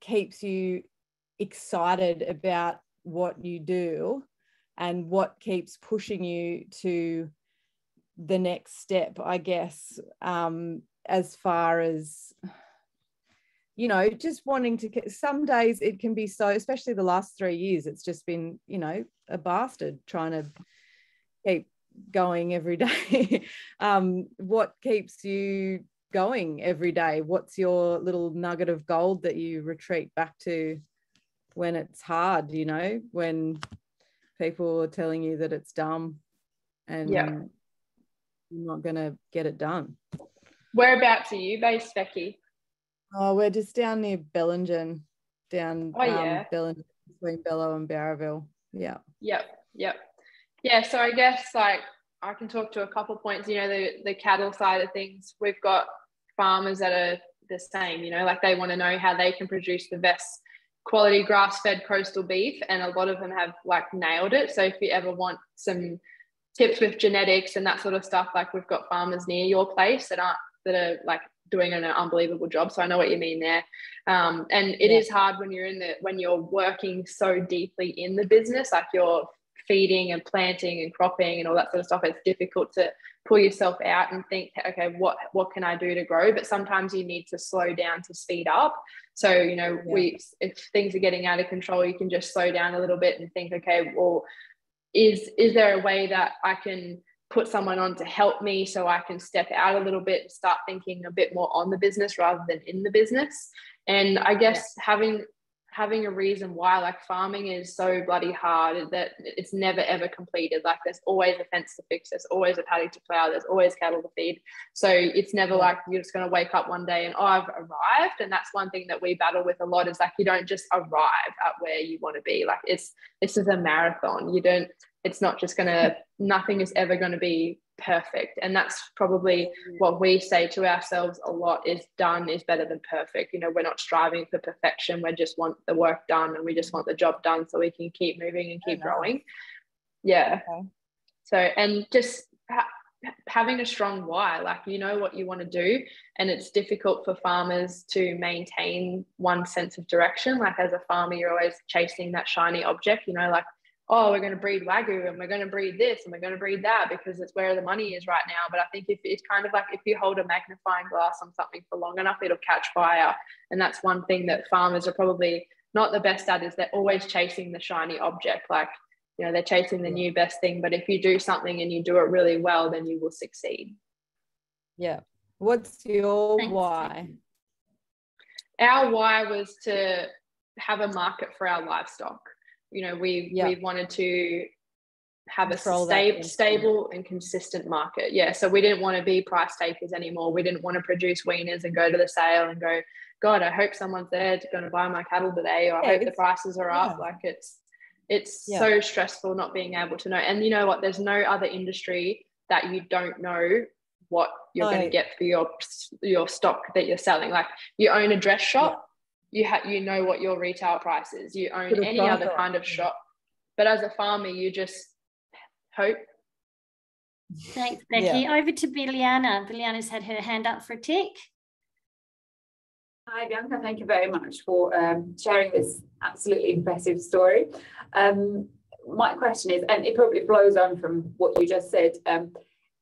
keeps you excited about what you do? And what keeps pushing you to the next step, I guess, um, as far as you know, just wanting to, some days it can be so, especially the last three years, it's just been, you know, a bastard trying to keep going every day. um, what keeps you going every day? What's your little nugget of gold that you retreat back to when it's hard, you know, when people are telling you that it's dumb and yeah. you're not going to get it done? Whereabouts are you based, Becky? Oh, we're just down near Bellingen, down oh, yeah. um, Bellingen, between Bellow and Barraville. Yeah. Yep, yep. Yeah, so I guess, like, I can talk to a couple points, you know, the, the cattle side of things. We've got farmers that are the same, you know, like they want to know how they can produce the best quality grass-fed coastal beef, and a lot of them have, like, nailed it. So if you ever want some tips with genetics and that sort of stuff, like we've got farmers near your place that aren't, that are, like, doing an unbelievable job. So I know what you mean there. Um, and it yeah. is hard when you're in the, when you're working so deeply in the business, like you're feeding and planting and cropping and all that sort of stuff, it's difficult to pull yourself out and think, okay, what what can I do to grow? But sometimes you need to slow down to speed up. So, you know, yeah. we if things are getting out of control, you can just slow down a little bit and think, okay, well, is is there a way that I can put someone on to help me so I can step out a little bit and start thinking a bit more on the business rather than in the business? And I guess yeah. having having a reason why, like, farming is so bloody hard that it's never ever completed. Like, there's always a fence to fix, there's always a paddock to plow, there's always cattle to feed. So it's never like you're just going to wake up one day and, oh, I've arrived. And that's one thing that we battle with a lot, is like, you don't just arrive at where you want to be. Like, it's this is a marathon. You don't it's not just going to nothing is ever going to be perfect. And that's probably what we say to ourselves a lot, is done is better than perfect. You know, we're not striving for perfection, we just want the work done, and we just want the job done so we can keep moving and keep growing. Yeah. Okay. So, and just ha- having a strong why, like, you know what you want to do. And it's difficult for farmers to maintain one sense of direction. Like, as a farmer, you're always chasing that shiny object, you know, like, oh, we're going to breed Wagyu and we're going to breed this and we're going to breed that because it's where the money is right now. But I think if it's kind of like, if you hold a magnifying glass on something for long enough, it'll catch fire. And that's one thing that farmers are probably not the best at, is they're always chasing the shiny object. Like, you know, they're chasing the new best thing. But if you do something and you do it really well, then you will succeed. Yeah. What's your Thanks. why? Our why was to have a market for our livestock. You know, we yeah. we wanted to have Control a sta- stable and consistent market. Yeah, so we didn't want to be price takers anymore. We didn't want to produce wieners and go to the sale and go, God, I hope someone's there going to buy my cattle today, or yeah, I hope the prices are yeah. up. Like, it's it's yeah. so stressful not being able to know. And you know what? There's no other industry that you don't know what you're no. going to get for your your stock that you're selling. Like, you own a dress shop. Yeah. You ha- you know what your retail price is. You own any other kind of shop. But as a farmer, you just hope. Thanks, Becky. Yeah. Over to Biljana. Biljana's had her hand up for a tick. Hi, Bianca. Thank you very much for um, sharing this absolutely impressive story. Um, my question is, and it probably blows on from what you just said, um,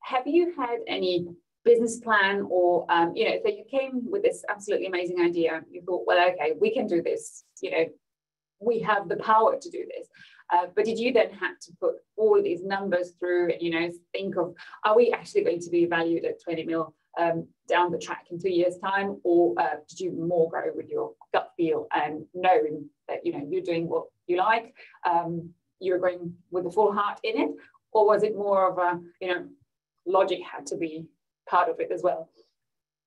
have you had any business plan or, um, you know, so you came with this absolutely amazing idea. You thought, well, okay, we can do this. You know, we have the power to do this. Uh, but did you then have to put all these numbers through and, you know, think of, are we actually going to be valued at twenty mil um, down the track in two years' time? Or uh, did you more go with your gut feel and knowing that, you know, you're doing what you like, um, you're going with a full heart in it? Or was it more of a, you know, logic had to be part of it as well?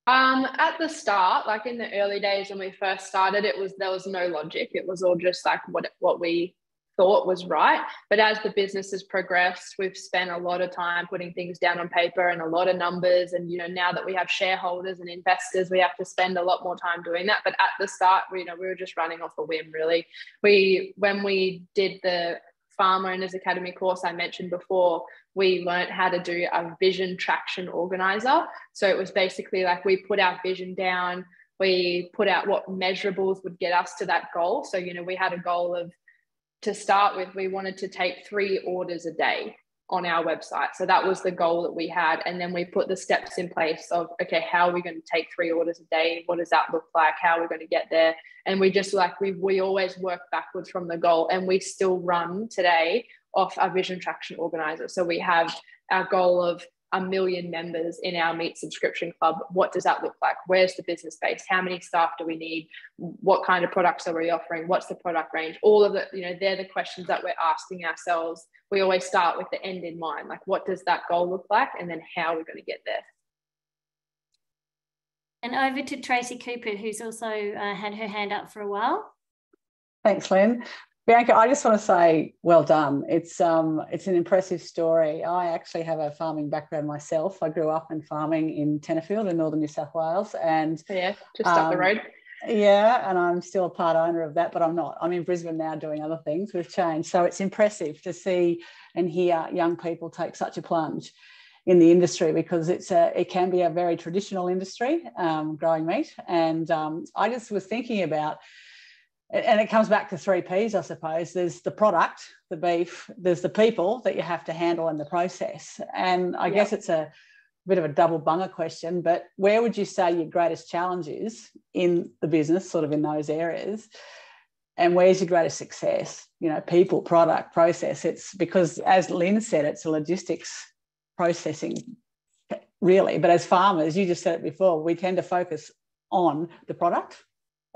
Um at the start, like in the early days when we first started, it was there was no logic. It was all just like what what we thought was right. But as the business has progressed, we've spent a lot of time putting things down on paper and a lot of numbers. And, you know, now that we have shareholders and investors, we have to spend a lot more time doing that. But at the start, we, you know, we were just running off a whim, really. We when we did the Farm Owners Academy course I mentioned before, we learned how to do a vision traction organizer. So it was basically like we put our vision down, we put out what measurables would get us to that goal. So, you know, we had a goal of, to start with, we wanted to take three orders a day on our website. So that was the goal that we had. And then we put the steps in place of, okay, how are we going to take three orders a day? What does that look like? How are we going to get there? And we just like, we we always work backwards from the goal, and we still run today off our vision traction organizer. So we have our goal of a million members in our meat subscription club. What does that look like? Where's the business base? How many staff do we need? What kind of products are we offering? What's the product range? All of it, you know, they're the questions that we're asking ourselves. We always start with the end in mind. Like, what does that goal look like? And then how are we going to get there? And over to Tracy Cooper, who's also uh, had her hand up for a while. Thanks, Lynn. Bianca, I just want to say well done. It's um, it's an impressive story. I actually have a farming background myself. I grew up in farming in Tenerfield in northern New South Wales. And yeah, just um, up the road. Yeah, and I'm still a part owner of that, but I'm not. I'm in Brisbane now doing other things. We've changed. So it's impressive to see and hear young people take such a plunge in the industry, because it's a, it can be a very traditional industry, um, growing meat. And um, I just was thinking about and it comes back to three Ps, I suppose. There's the product, the beef, there's the people that you have to handle in the process. And I yep. guess it's a bit of a double bunger question, but where would you say your greatest challenge is in the business, sort of in those areas? And where's your greatest success? You know, people, product, process. It's because, as Lynn said, it's a logistics processing, really. But as farmers, you just said it before, we tend to focus on the product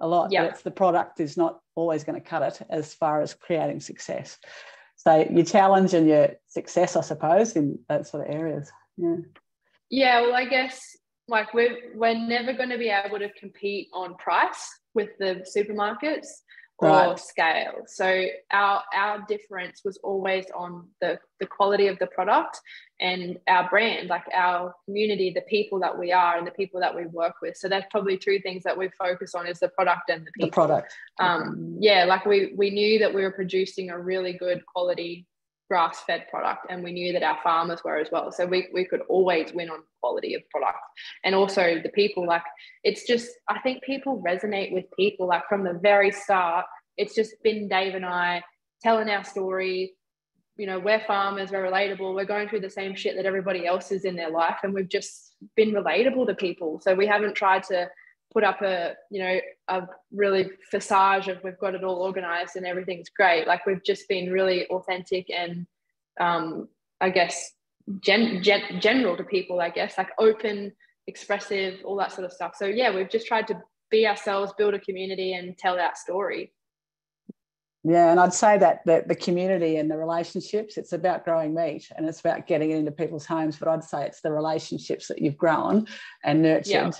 a lot. Yep. But it's the product is not always going to cut it as far as creating success. So your challenge and your success, I suppose, in that sort of areas. Yeah. Yeah, well, I guess, like, we're, we're never going to be able to compete on price with the supermarkets or right. scale. So our our difference was always on the, the quality of the product and our brand, like our community, the people that we are and the people that we work with. So that's probably two things that we focus on, is the product and the people. The product. Um, yeah, like we, we knew that we were producing a really good quality grass-fed product, and we knew that our farmers were as well, so we, we could always win on quality of product. And also the people, like, it's just, I think people resonate with people, like, from the very start. It's just been Dave and I telling our story, you know, we're farmers, we're relatable, we're going through the same shit that everybody else is in their life, and we've just been relatable to people. So we haven't tried to put up a, you know, a really facade of we've got it all organised and everything's great. Like, we've just been really authentic and, um, I guess, gen, gen, general to people, I guess, like open, expressive, all that sort of stuff. So, yeah, we've just tried to be ourselves, build a community and tell that story. Yeah, and I'd say that, that the community and the relationships, it's about growing meat and it's about getting it into people's homes, but I'd say it's the relationships that you've grown and nurtured. Yeah.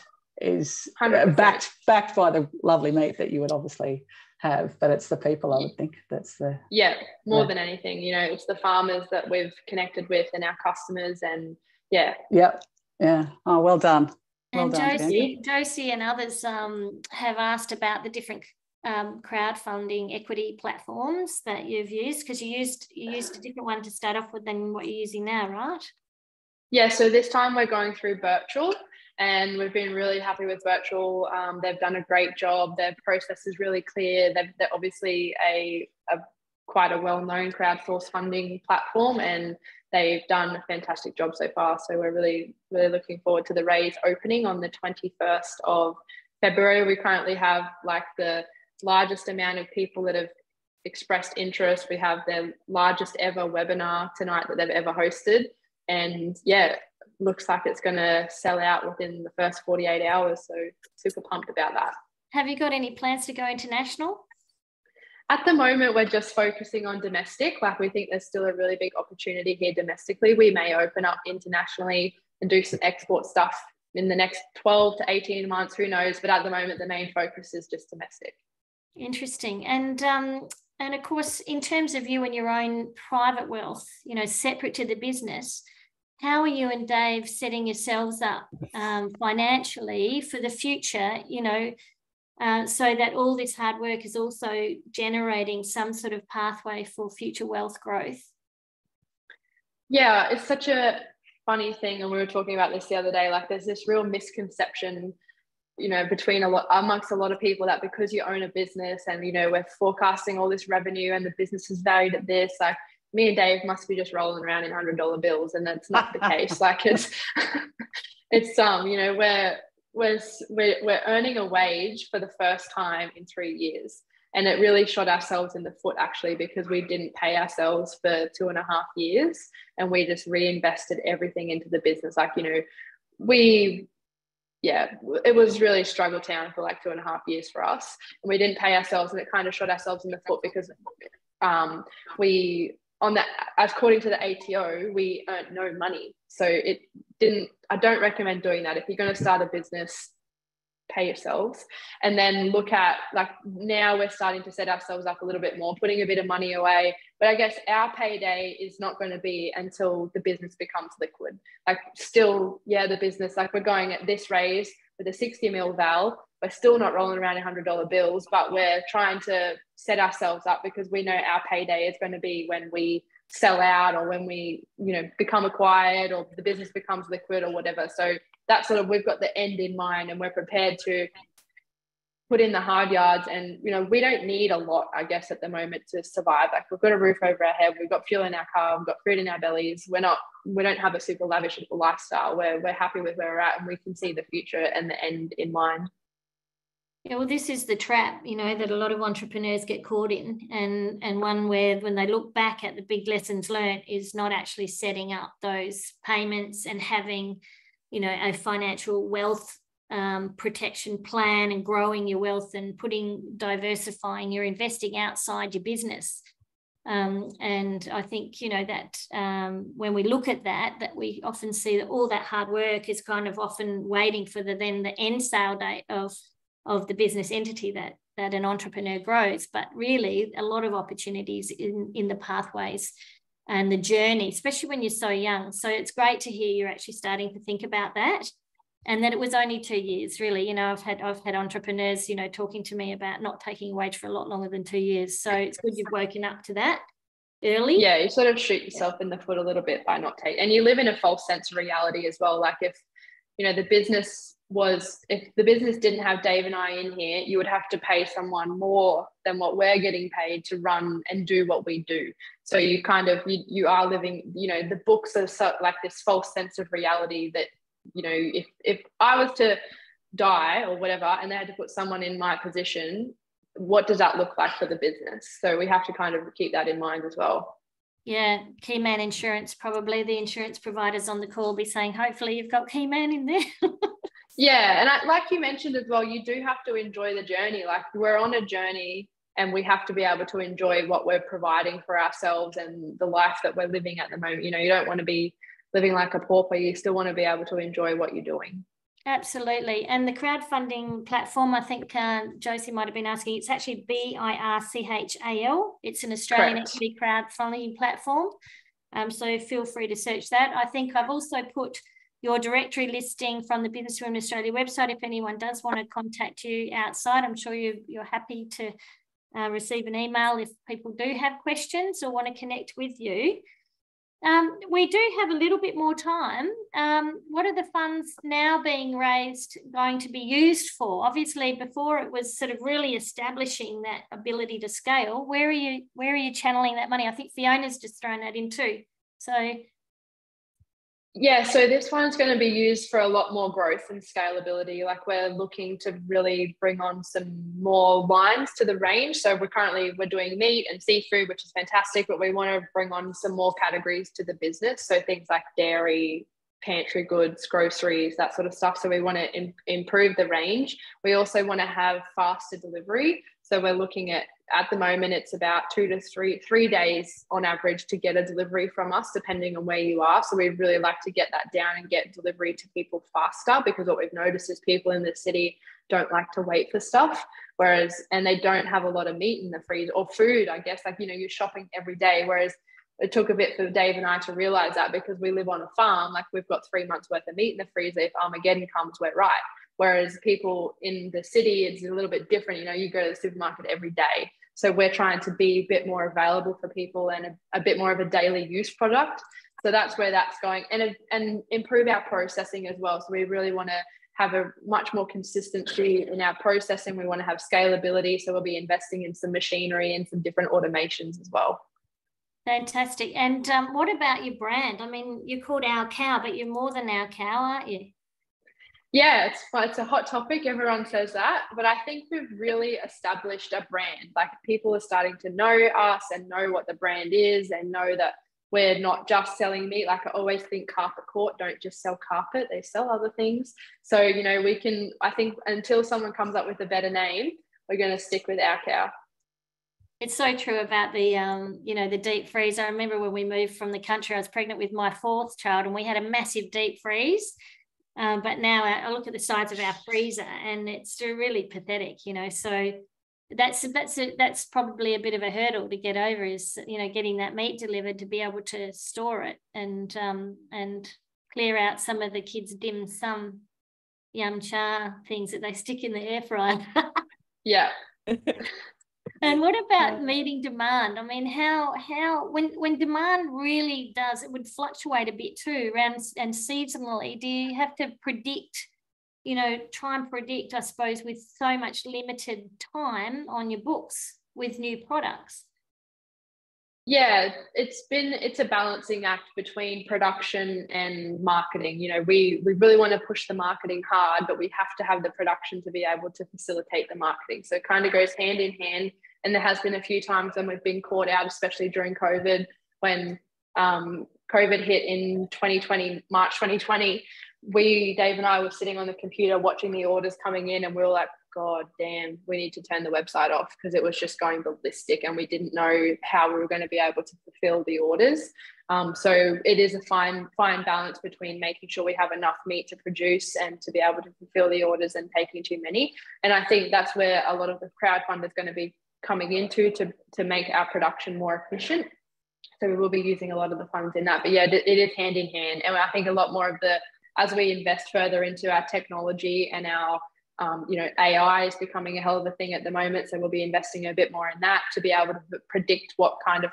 Is one hundred percent backed backed by the lovely meat that you would obviously have, but it's the people, I would think, that's the yeah more yeah. than anything. You know, it's the farmers that we've connected with and our customers, and yeah yep yeah oh, well done. Well and done, Josie, Josie and others um have asked about the different um crowdfunding equity platforms that you've used, because you used you used a different one to start off with than what you're using now, right? Yeah, so this time we're going through Virtual. And we've been really happy with Virtual. Um, they've done a great job. Their process is really clear. They've, they're obviously a, a quite a well-known crowdsource funding platform, and they've done a fantastic job so far. So we're really, really looking forward to the raise opening on the twenty-first of February. We currently have, like, the largest amount of people that have expressed interest. We have their largest ever webinar tonight that they've ever hosted. And yeah, looks like it's going to sell out within the first forty-eight hours, so super pumped about that. Have you got any plans to go international? At the moment, we're just focusing on domestic. Like, we think there's still a really big opportunity here domestically. We may open up internationally and do some export stuff in the next twelve to eighteen months, who knows, but at the moment the main focus is just domestic. Interesting. And um and of course, in terms of you and your own private wealth, you know, separate to the business, how are you and Dave setting yourselves up um, financially for the future, you know, uh, so that all this hard work is also generating some sort of pathway for future wealth growth? Yeah, it's such a funny thing, and we were talking about this the other day, like, there's this real misconception, you know, between a lot, amongst a lot of people, that because you own a business and, you know, we're forecasting all this revenue and the business is valued at this, like, me and Dave must be just rolling around in one hundred dollar bills, and that's not the case. Like, it's, it's um, you know, we're we're we're earning a wage for the first time in three years, and it really shot ourselves in the foot, actually, because we didn't pay ourselves for two and a half years, and we just reinvested everything into the business. Like, you know, we. Yeah, it was really a struggle town for like two and a half years for us, and we didn't pay ourselves, and it kind of shot ourselves in the foot, because um, we on that, according to the A T O, we earned no money. So it didn't, I don't recommend doing that. If you're going to start a business, pay yourselves, and then look at, like, now we're starting to set ourselves up a little bit more, putting a bit of money away. But I guess our payday is not going to be until the business becomes liquid. Like, still, yeah, the business, like, we're going at this raise with a sixty mil val, we're still not rolling around one hundred dollar bills, but we're trying to set ourselves up, because we know our payday is going to be when we sell out, or when we, you know, become acquired, or the business becomes liquid, or whatever. So that's sort of, we've got the end in mind, and we're prepared to put in the hard yards. And, you know, we don't need a lot, I guess, at the moment to survive. Like, we've got a roof over our head, we've got fuel in our car, we've got food in our bellies. We're not, we don't have a super lavish lifestyle. We're, we're happy with where we're at, and we can see the future and the end in mind. Yeah, well, this is the trap, you know, that a lot of entrepreneurs get caught in, and, and one where when they look back at the big lessons learned is not actually setting up those payments and having, you know, a financial wealth um, protection plan and growing your wealth and putting, diversifying, you're investing outside your business. Um, and I think, you know, that um, when we look at that, that we often see that all that hard work is kind of often waiting for the then the end sale date of of the business entity that that an entrepreneur grows, but really a lot of opportunities in, in the pathways and the journey, especially when you're so young. So it's great to hear you're actually starting to think about that, and that it was only two years, really. You know, I've had I've had entrepreneurs, you know, talking to me about not taking a wage for a lot longer than two years. So it's good you've woken up to that early. Yeah, you sort of shoot yourself yeah. in the foot a little bit by not taking, and you live in a false sense of reality as well. Like, if, you know, the business was, if the business didn't have Dave and I in here, you would have to pay someone more than what we're getting paid to run and do what we do. So you kind of, you, you are living, you know, the books are so, like, this false sense of reality that, you know, if, if I was to die or whatever, and they had to put someone in my position, what does that look like for the business? So we have to kind of keep that in mind as well. Yeah, Keyman Insurance, probably the insurance providers on the call be saying, hopefully you've got Keyman in there. Yeah, and I, like you mentioned as well, you do have to enjoy the journey. Like, we're on a journey, and we have to be able to enjoy what we're providing for ourselves and the life that we're living at the moment. You know, you don't want to be living like a pauper. You still want to be able to enjoy what you're doing. Absolutely. And the crowdfunding platform, I think uh, Josie might have been asking, it's actually B I R C H A L. It's an Australian equity crowdfunding platform. Um, so feel free to search that. I think I've also put your directory listing from the Business Women Australia website. If anyone does want to contact you outside, I'm sure you, you're happy to uh, receive an email if people do have questions or want to connect with you. Um, we do have a little bit more time. Um, what are the funds now being raised going to be used for? Obviously, before it was sort of really establishing that ability to scale. Where are you, where are you channeling that money? I think Fiona's just thrown that in too. So... yeah, so this one's going to be used for a lot more growth and scalability. Like, we're looking to really bring on some more lines to the range. So we're currently, we're doing meat and seafood, which is fantastic, but we want to bring on some more categories to the business. So things like dairy, pantry goods, groceries, that sort of stuff. So we want to im- improve the range. We also want to have faster delivery. So we're looking at, at the moment, it's about two to three, three days on average to get a delivery from us, depending on where you are. So we'd really like to get that down and get delivery to people faster, because what we've noticed is people in the city don't like to wait for stuff, whereas, and they don't have a lot of meat in the freezer or food, I guess, like, you know, you're shopping every day. Whereas it took a bit for Dave and I to realize that, because we live on a farm, like, we've got three months worth of meat in the freezer. If Armageddon comes, we're right. Whereas people in the city, it's a little bit different. You know, you go to the supermarket every day. So we're trying to be a bit more available for people and a, a bit more of a daily use product. So that's where that's going, and, and improve our processing as well. So we really want to have a much more consistency in our processing. We want to have scalability. So we'll be investing in some machinery and some different automations as well. Fantastic. And um, what about your brand? I mean, you're called Our Cow, but you're more than Our Cow, aren't you? Yeah, it's it's a hot topic. Everyone says that, but I think we've really established a brand. Like, people are starting to know us and know what the brand is, and know that we're not just selling meat. Like, I always think Carpet Court don't just sell carpet, they sell other things. So, you know, we can, I think until someone comes up with a better name, we're going to stick with Our Cow. It's so true about the, um, you know, the deep freeze. I remember when we moved from the country, I was pregnant with my fourth child, and we had a massive deep freeze. Uh, but now I, I look at the size of our freezer, and it's really pathetic, you know. So that's that's a, that's probably a bit of a hurdle to get over, is, you know, getting that meat delivered to be able to store it and um, and clear out some of the kids' dim sum, yum cha things that they stick in the air fryer. Yeah. And what about meeting demand? I mean, how how when when demand really does, it would fluctuate a bit too around and seasonally. Do you have to predict you know, try and predict, I suppose, with so much limited time on your books with new products? Yeah, it's been, it's a balancing act between production and marketing. You know, we, we really want to push the marketing hard, but we have to have the production to be able to facilitate the marketing. So it kind of goes hand in hand. And there has been a few times when we've been caught out, especially during COVID, when um, COVID hit in twenty twenty, March twenty twenty, we, Dave and I, were sitting on the computer watching the orders coming in, and we were like, God damn, we need to turn the website off, because it was just going ballistic and we didn't know how we were going to be able to fulfill the orders. Um, so it is a fine, fine balance between making sure we have enough meat to produce and to be able to fulfill the orders and taking too many. And I think that's where a lot of the crowdfund is going to be coming into to, to make our production more efficient. So we will be using a lot of the funds in that. But yeah, it is hand in hand. And I think a lot more of the, as we invest further into our technology and our Um, you know, A I is becoming a hell of a thing at the moment, so we'll be investing a bit more in that to be able to predict what kind of,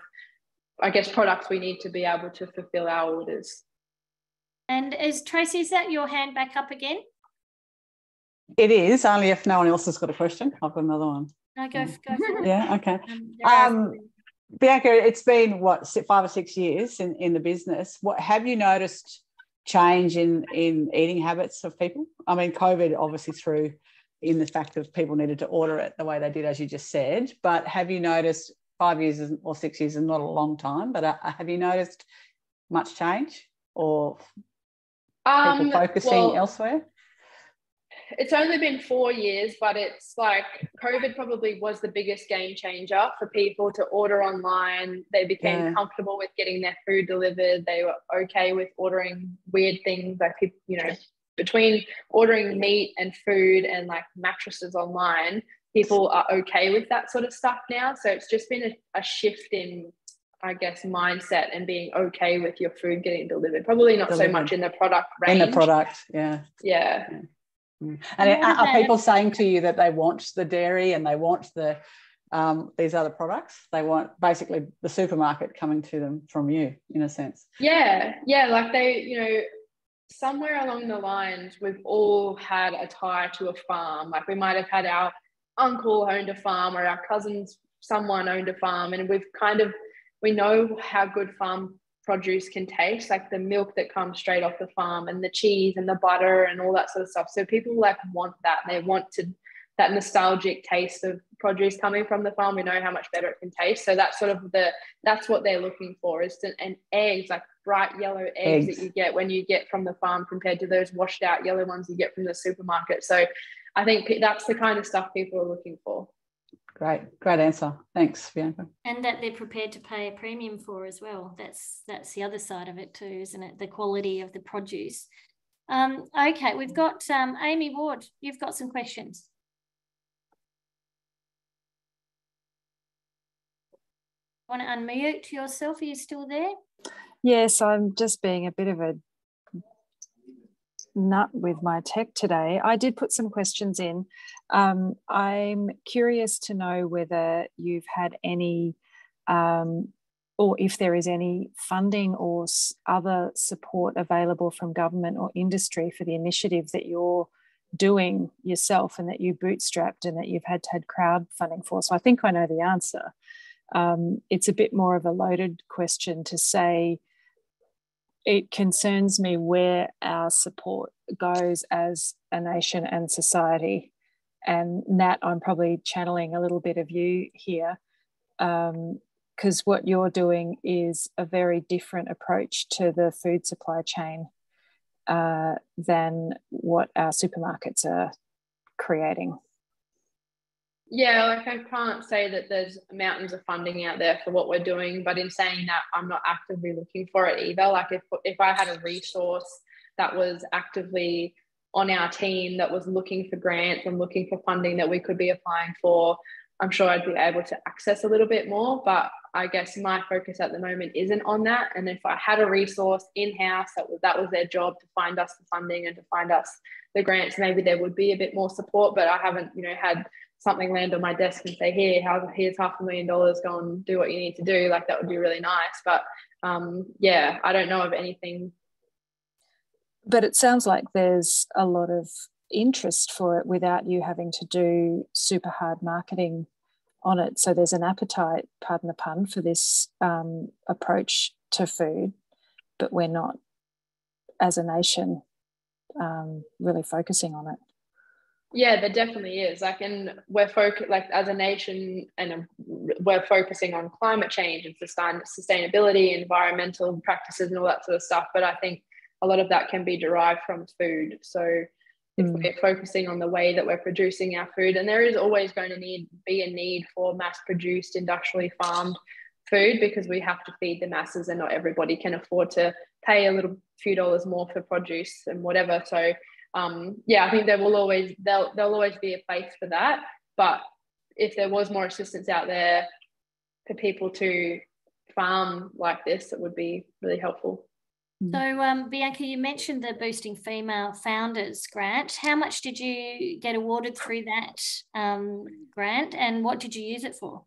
I guess, products we need to be able to fulfill our orders. And is, Tracy, is that your hand back up again? It is, only if no one else has got a question. I've got another one. No, go, go for it. Yeah, okay. Um, Bianca, it's been, what, five or six years in, in the business. What have you noticed change in in eating habits of people? I mean, COVID obviously threw in the fact that people needed to order it the way they did, as you just said, but have you noticed, five years or six years is not a long time, but uh, have you noticed much change or um, people focusing well, elsewhere? It's only been four years, but it's like COVID probably was the biggest game changer for people to order online. They became yeah. comfortable with getting their food delivered. They were okay with ordering weird things, like, people, you know, between ordering meat and food and like mattresses online, people are okay with that sort of stuff now. So it's just been a, a shift in, I guess, mindset and being okay with your food getting delivered. Probably not delivered. so much in the product range. In the product, yeah. Yeah. yeah. And are, are people saying to you that they want the dairy and they want the um, these other products? They want basically the supermarket coming to them from you, in a sense. Yeah, yeah, like they, you know, somewhere along the lines, we've all had a tie to a farm. Like we might have had our uncle owned a farm or our cousins, someone owned a farm, and we've kind of, we know how good farm produce can taste, like the milk that comes straight off the farm and the cheese and the butter and all that sort of stuff. So people like want that, and they want to, that nostalgic taste of produce coming from the farm. We know how much better it can taste. So that's sort of the, that's what they're looking for, is to, and eggs, like bright yellow eggs, eggs that you get when you get from the farm compared to those washed out yellow ones you get from the supermarket. So I think that's the kind of stuff people are looking for. Great, great answer. Thanks, Bianca. And that they're prepared to pay a premium for as well. That's that's the other side of it too, isn't it? The quality of the produce. Um, okay, we've got um, Amy Ward. You've got some questions. Want to unmute yourself? Are you still there? Yes, I'm just being a bit of a nut with my tech today. I did put some questions in. Um, I'm curious to know whether you've had any um, or if there is any funding or other support available from government or industry for the initiative that you're doing yourself and that you bootstrapped and that you've had to had crowdfunding for. So I think I know the answer. Um, it's a bit more of a loaded question to say. It concerns me where our support goes as a nation and society. And Nat, I'm probably channeling a little bit of you here, because um, what you're doing is a very different approach to the food supply chain uh, than what our supermarkets are creating. Yeah, like I can't say that there's mountains of funding out there for what we're doing, but in saying that, I'm not actively looking for it either. Like if, if I had a resource that was actively on our team that was looking for grants and looking for funding that we could be applying for, I'm sure I'd be able to access a little bit more, but I guess my focus at the moment isn't on that. And if I had a resource in-house that was, that was their job to find us the funding and to find us the grants, maybe there would be a bit more support, but I haven't, you know, had something land on my desk and say, here, here's half a million dollars, go and do what you need to do. Like that would be really nice. But um, yeah, I don't know of anything. But it sounds like there's a lot of interest for it without you having to do super hard marketing on it. So there's an appetite, pardon the pun, for this um, approach to food, but we're not, as a nation, um, really focusing on it. Yeah, there definitely is. Like, and we're focused, like, as a nation, and um, we're focusing on climate change and sustain sustainability, environmental practices, and all that sort of stuff. But I think a lot of that can be derived from food. So mm. if we're focusing on the way that we're producing our food, and there is always going to need be a need for mass-produced, industrially farmed food, because we have to feed the masses, and not everybody can afford to pay a little few dollars more for produce and whatever. So um yeah, I think there will always there'll there'll always be a place for that, but if there was more assistance out there for people to farm like this, it would be really helpful. So um Bianca, you mentioned the Boosting Female Founders Grant. How much did you get awarded through that um grant, and what did you use it for?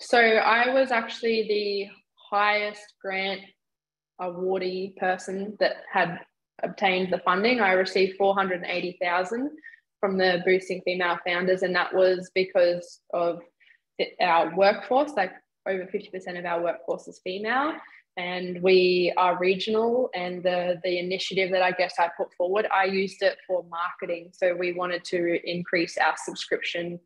So I was actually the highest grant awardee person that had obtained the funding. I received four hundred eighty thousand dollars from the Boosting Female Founders, and that was because of our workforce. Like, over fifty percent of our workforce is female, and we are regional, and the, the initiative that I guess I put forward, I used it for marketing. So we wanted to increase our subscription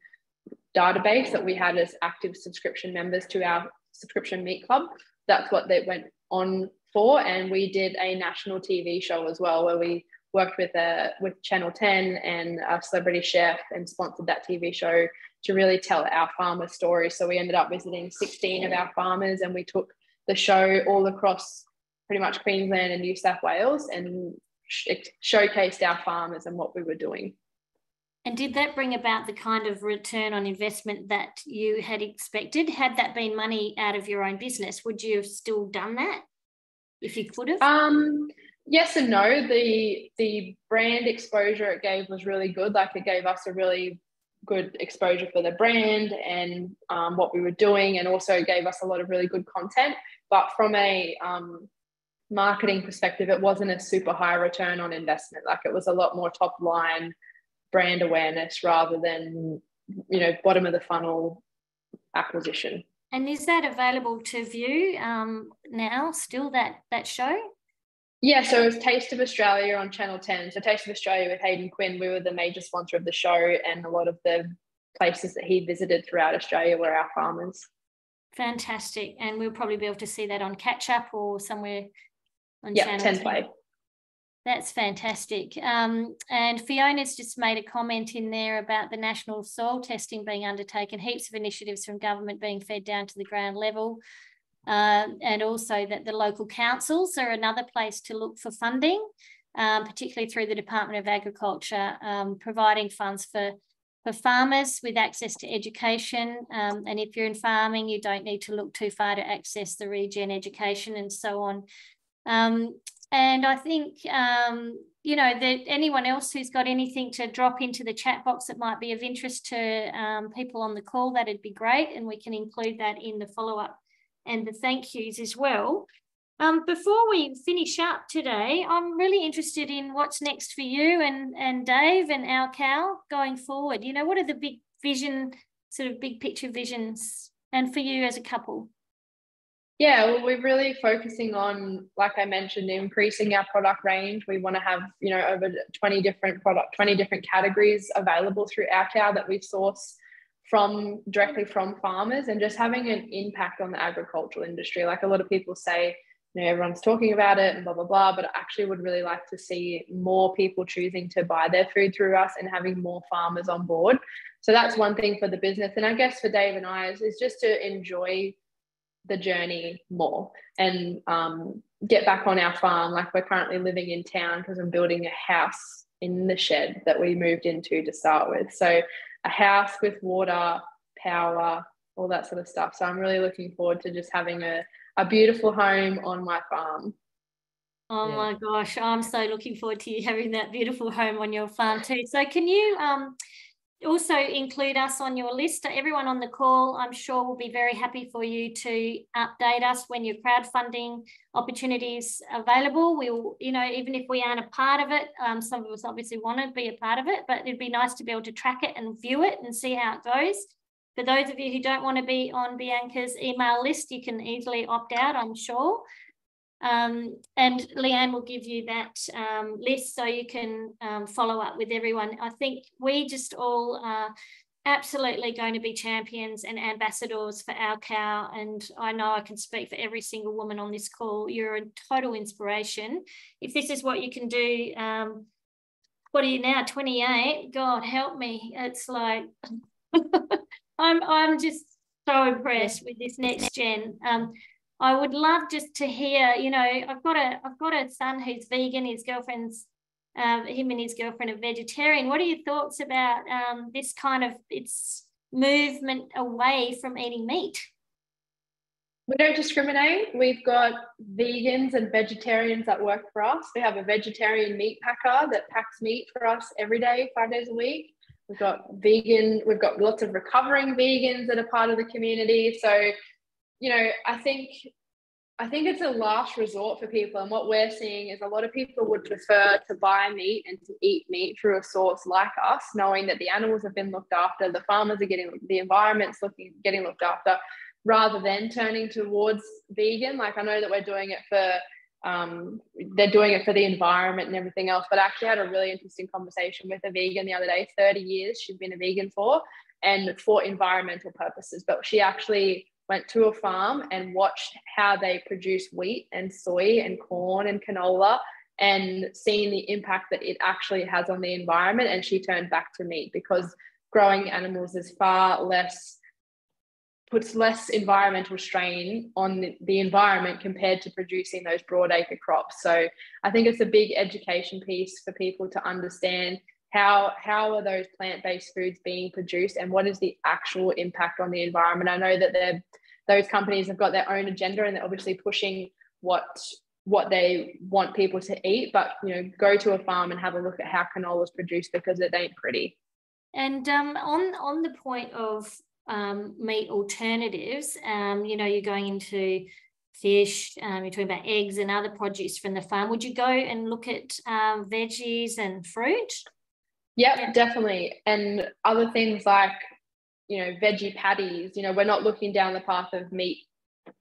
database that we had as active subscription members to our subscription meat club. That's what they went on for, and we did a national T V show as well, where we worked with a with Channel ten and a celebrity chef, and sponsored that T V show to really tell our farmer story. So we ended up visiting sixteen of our farmers, and we took the show all across pretty much Queensland and New South Wales, and it showcased our farmers and what we were doing. And did that bring about the kind of return on investment that you had expected? Had that been money out of your own business, would you have still done that if you could have? Um, yes and no. The the brand exposure it gave was really good. Like, it gave us a really good exposure for the brand and um, what we were doing, and also gave us a lot of really good content. But from a um, marketing perspective, it wasn't a super high return on investment. Like, it was a lot more top line brand awareness rather than, you know, bottom of the funnel acquisition. And is that available to view um, now still, that that show? Yeah, so it was Taste of Australia on Channel ten. So Taste of Australia with Hayden Quinn, we were the major sponsor of the show, and a lot of the places that he visited throughout Australia were our farmers. Fantastic. And we'll probably be able to see that on Catch Up or somewhere on yep, Channel ten. Play. That's fantastic. Um, and Fiona's just made a comment in there about the national soil testing being undertaken, heaps of initiatives from government being fed down to the ground level, uh, and also that the local councils are another place to look for funding, um, particularly through the Department of Agriculture, um, providing funds for, for farmers with access to education. Um, and if you're in farming, you don't need to look too far to access the regen education and so on. Um, And I think, um, you know, that anyone else who's got anything to drop into the chat box that might be of interest to um, people on the call, that'd be great. And we can include that in the follow-up and the thank yous as well. Um, before we finish up today, I'm really interested in what's next for you and, and Dave and Our Cow going forward. You know, what are the big vision, sort of big picture visions, and for you as a couple? Yeah, well, we're really focusing on, like I mentioned, increasing our product range. We want to have, you know, over twenty different product, twenty different categories available through Our Cow that we source from directly from farmers, and just having an impact on the agricultural industry. Like, a lot of people say, you know, everyone's talking about it and blah, blah, blah, but I actually would really like to see more people choosing to buy their food through us and having more farmers on board. So that's one thing for the business. And I guess for Dave and I is, is just to enjoy the journey more, and um, get back on our farm. Like, we're currently living in town because I'm building a house in the shed that we moved into to start with. So a house with water, power, all that sort of stuff. So I'm really looking forward to just having a, a beautiful home on my farm. Oh yeah. My gosh, I'm so looking forward to you having that beautiful home on your farm too. So can you um Also include us on your list. Everyone on the call, I'm sure, will be very happy for you to update us when your crowdfunding opportunities are available. We'll, you know, even if we aren't a part of it, um, some of us obviously want to be a part of it, but it'd be nice to be able to track it and view it and see how it goes. For those of you who don't want to be on Bianca's email list, you can easily opt out, I'm sure. Um, and Leanne will give you that um, list so you can um, follow up with everyone. I think we just all are absolutely going to be champions and ambassadors for Our Cow, and I know I can speak for every single woman on this call. You're a total inspiration. If this is what you can do, um, what are you now, twenty-eight? God help me. It's like, I'm, I'm just so impressed with this next gen. Um, I would love just to hear, you know, I've got a, I've got a son who's vegan. His girlfriend's, um, him and his girlfriend are vegetarian. What are your thoughts about um, this kind of, it's movement away from eating meat? We don't discriminate. We've got vegans and vegetarians that work for us. We have a vegetarian meat packer that packs meat for us every day, five days a week. We've got vegan, we've got lots of recovering vegans that are part of the community. So, you know, I think I think it's a last resort for people, and what we're seeing is a lot of people would prefer to buy meat and to eat meat through a source like us, knowing that the animals have been looked after, the farmers are getting, the environment's looking getting looked after, rather than turning towards vegan. Like, I know that we're doing it for um, they're doing it for the environment and everything else, but I actually had a really interesting conversation with a vegan the other day. thirty years she'd been a vegan for, and for environmental purposes, but she actually went to a farm and watched how they produce wheat and soy and corn and canola, and seeing the impact that it actually has on the environment. And she turned back to meat because growing animals is far less, puts less environmental strain on the environment compared to producing those broadacre crops. So I think it's a big education piece for people to understand How, how are those plant-based foods being produced, and what is the actual impact on the environment? I know that those companies have got their own agenda, and they're obviously pushing what, what they want people to eat, but, you know, go to a farm and have a look at how canola is produced, because it ain't pretty. And um, on, on the point of um, meat alternatives, um, you know, you're going into fish, um, you're talking about eggs and other produce from the farm. Would you go and look at um, veggies and fruit? Yep, yeah, definitely. And other things like, you know, veggie patties. You know, we're not looking down the path of meat,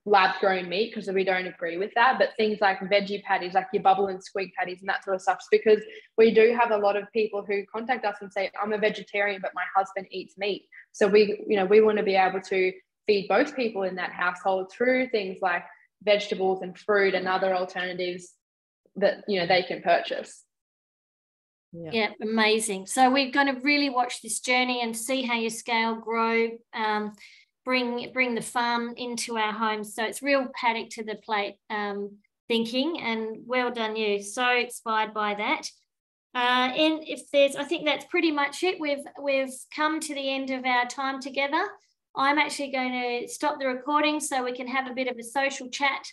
lab-grown meat, because we don't agree with that, but things like veggie patties, like your bubble and squeak patties and that sort of stuff, because we do have a lot of people who contact us and say, I'm a vegetarian, but my husband eats meat. So we, you know, we want to be able to feed both people in that household through things like vegetables and fruit and other alternatives that, you know, they can purchase. Yeah. Yeah, amazing. So we're going to really watch this journey and see how you scale, grow, um, bring bring the farm into our homes. So it's real paddock to the plate um, thinking, and well done you. So inspired by that. Uh, and if there's, I think that's pretty much it. We've we've come to the end of our time together. I'm actually going to stop the recording so we can have a bit of a social chat.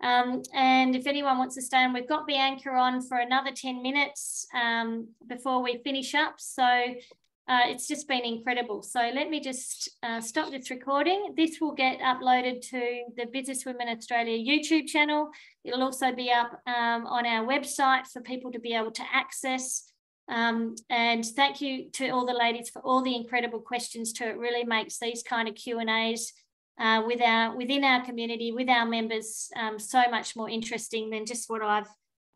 Um, and if anyone wants to stay on, we've got Bianca on for another ten minutes um, before we finish up. So uh, it's just been incredible. So let me just uh, stop this recording. This will get uploaded to the Business Women Australia YouTube channel. It'll also be up um, on our website for people to be able to access. Um, and thank you to all the ladies for all the incredible questions too. It really makes these kind of Q and A's Uh, with our, within our community, with our members, um, so much more interesting than just what I've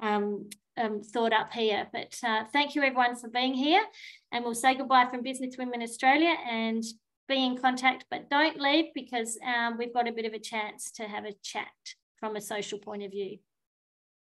um, um, thought up here. But uh, thank you everyone for being here, and we'll say goodbye from Business Women Australia, and be in contact, but don't leave, because um, we've got a bit of a chance to have a chat from a social point of view.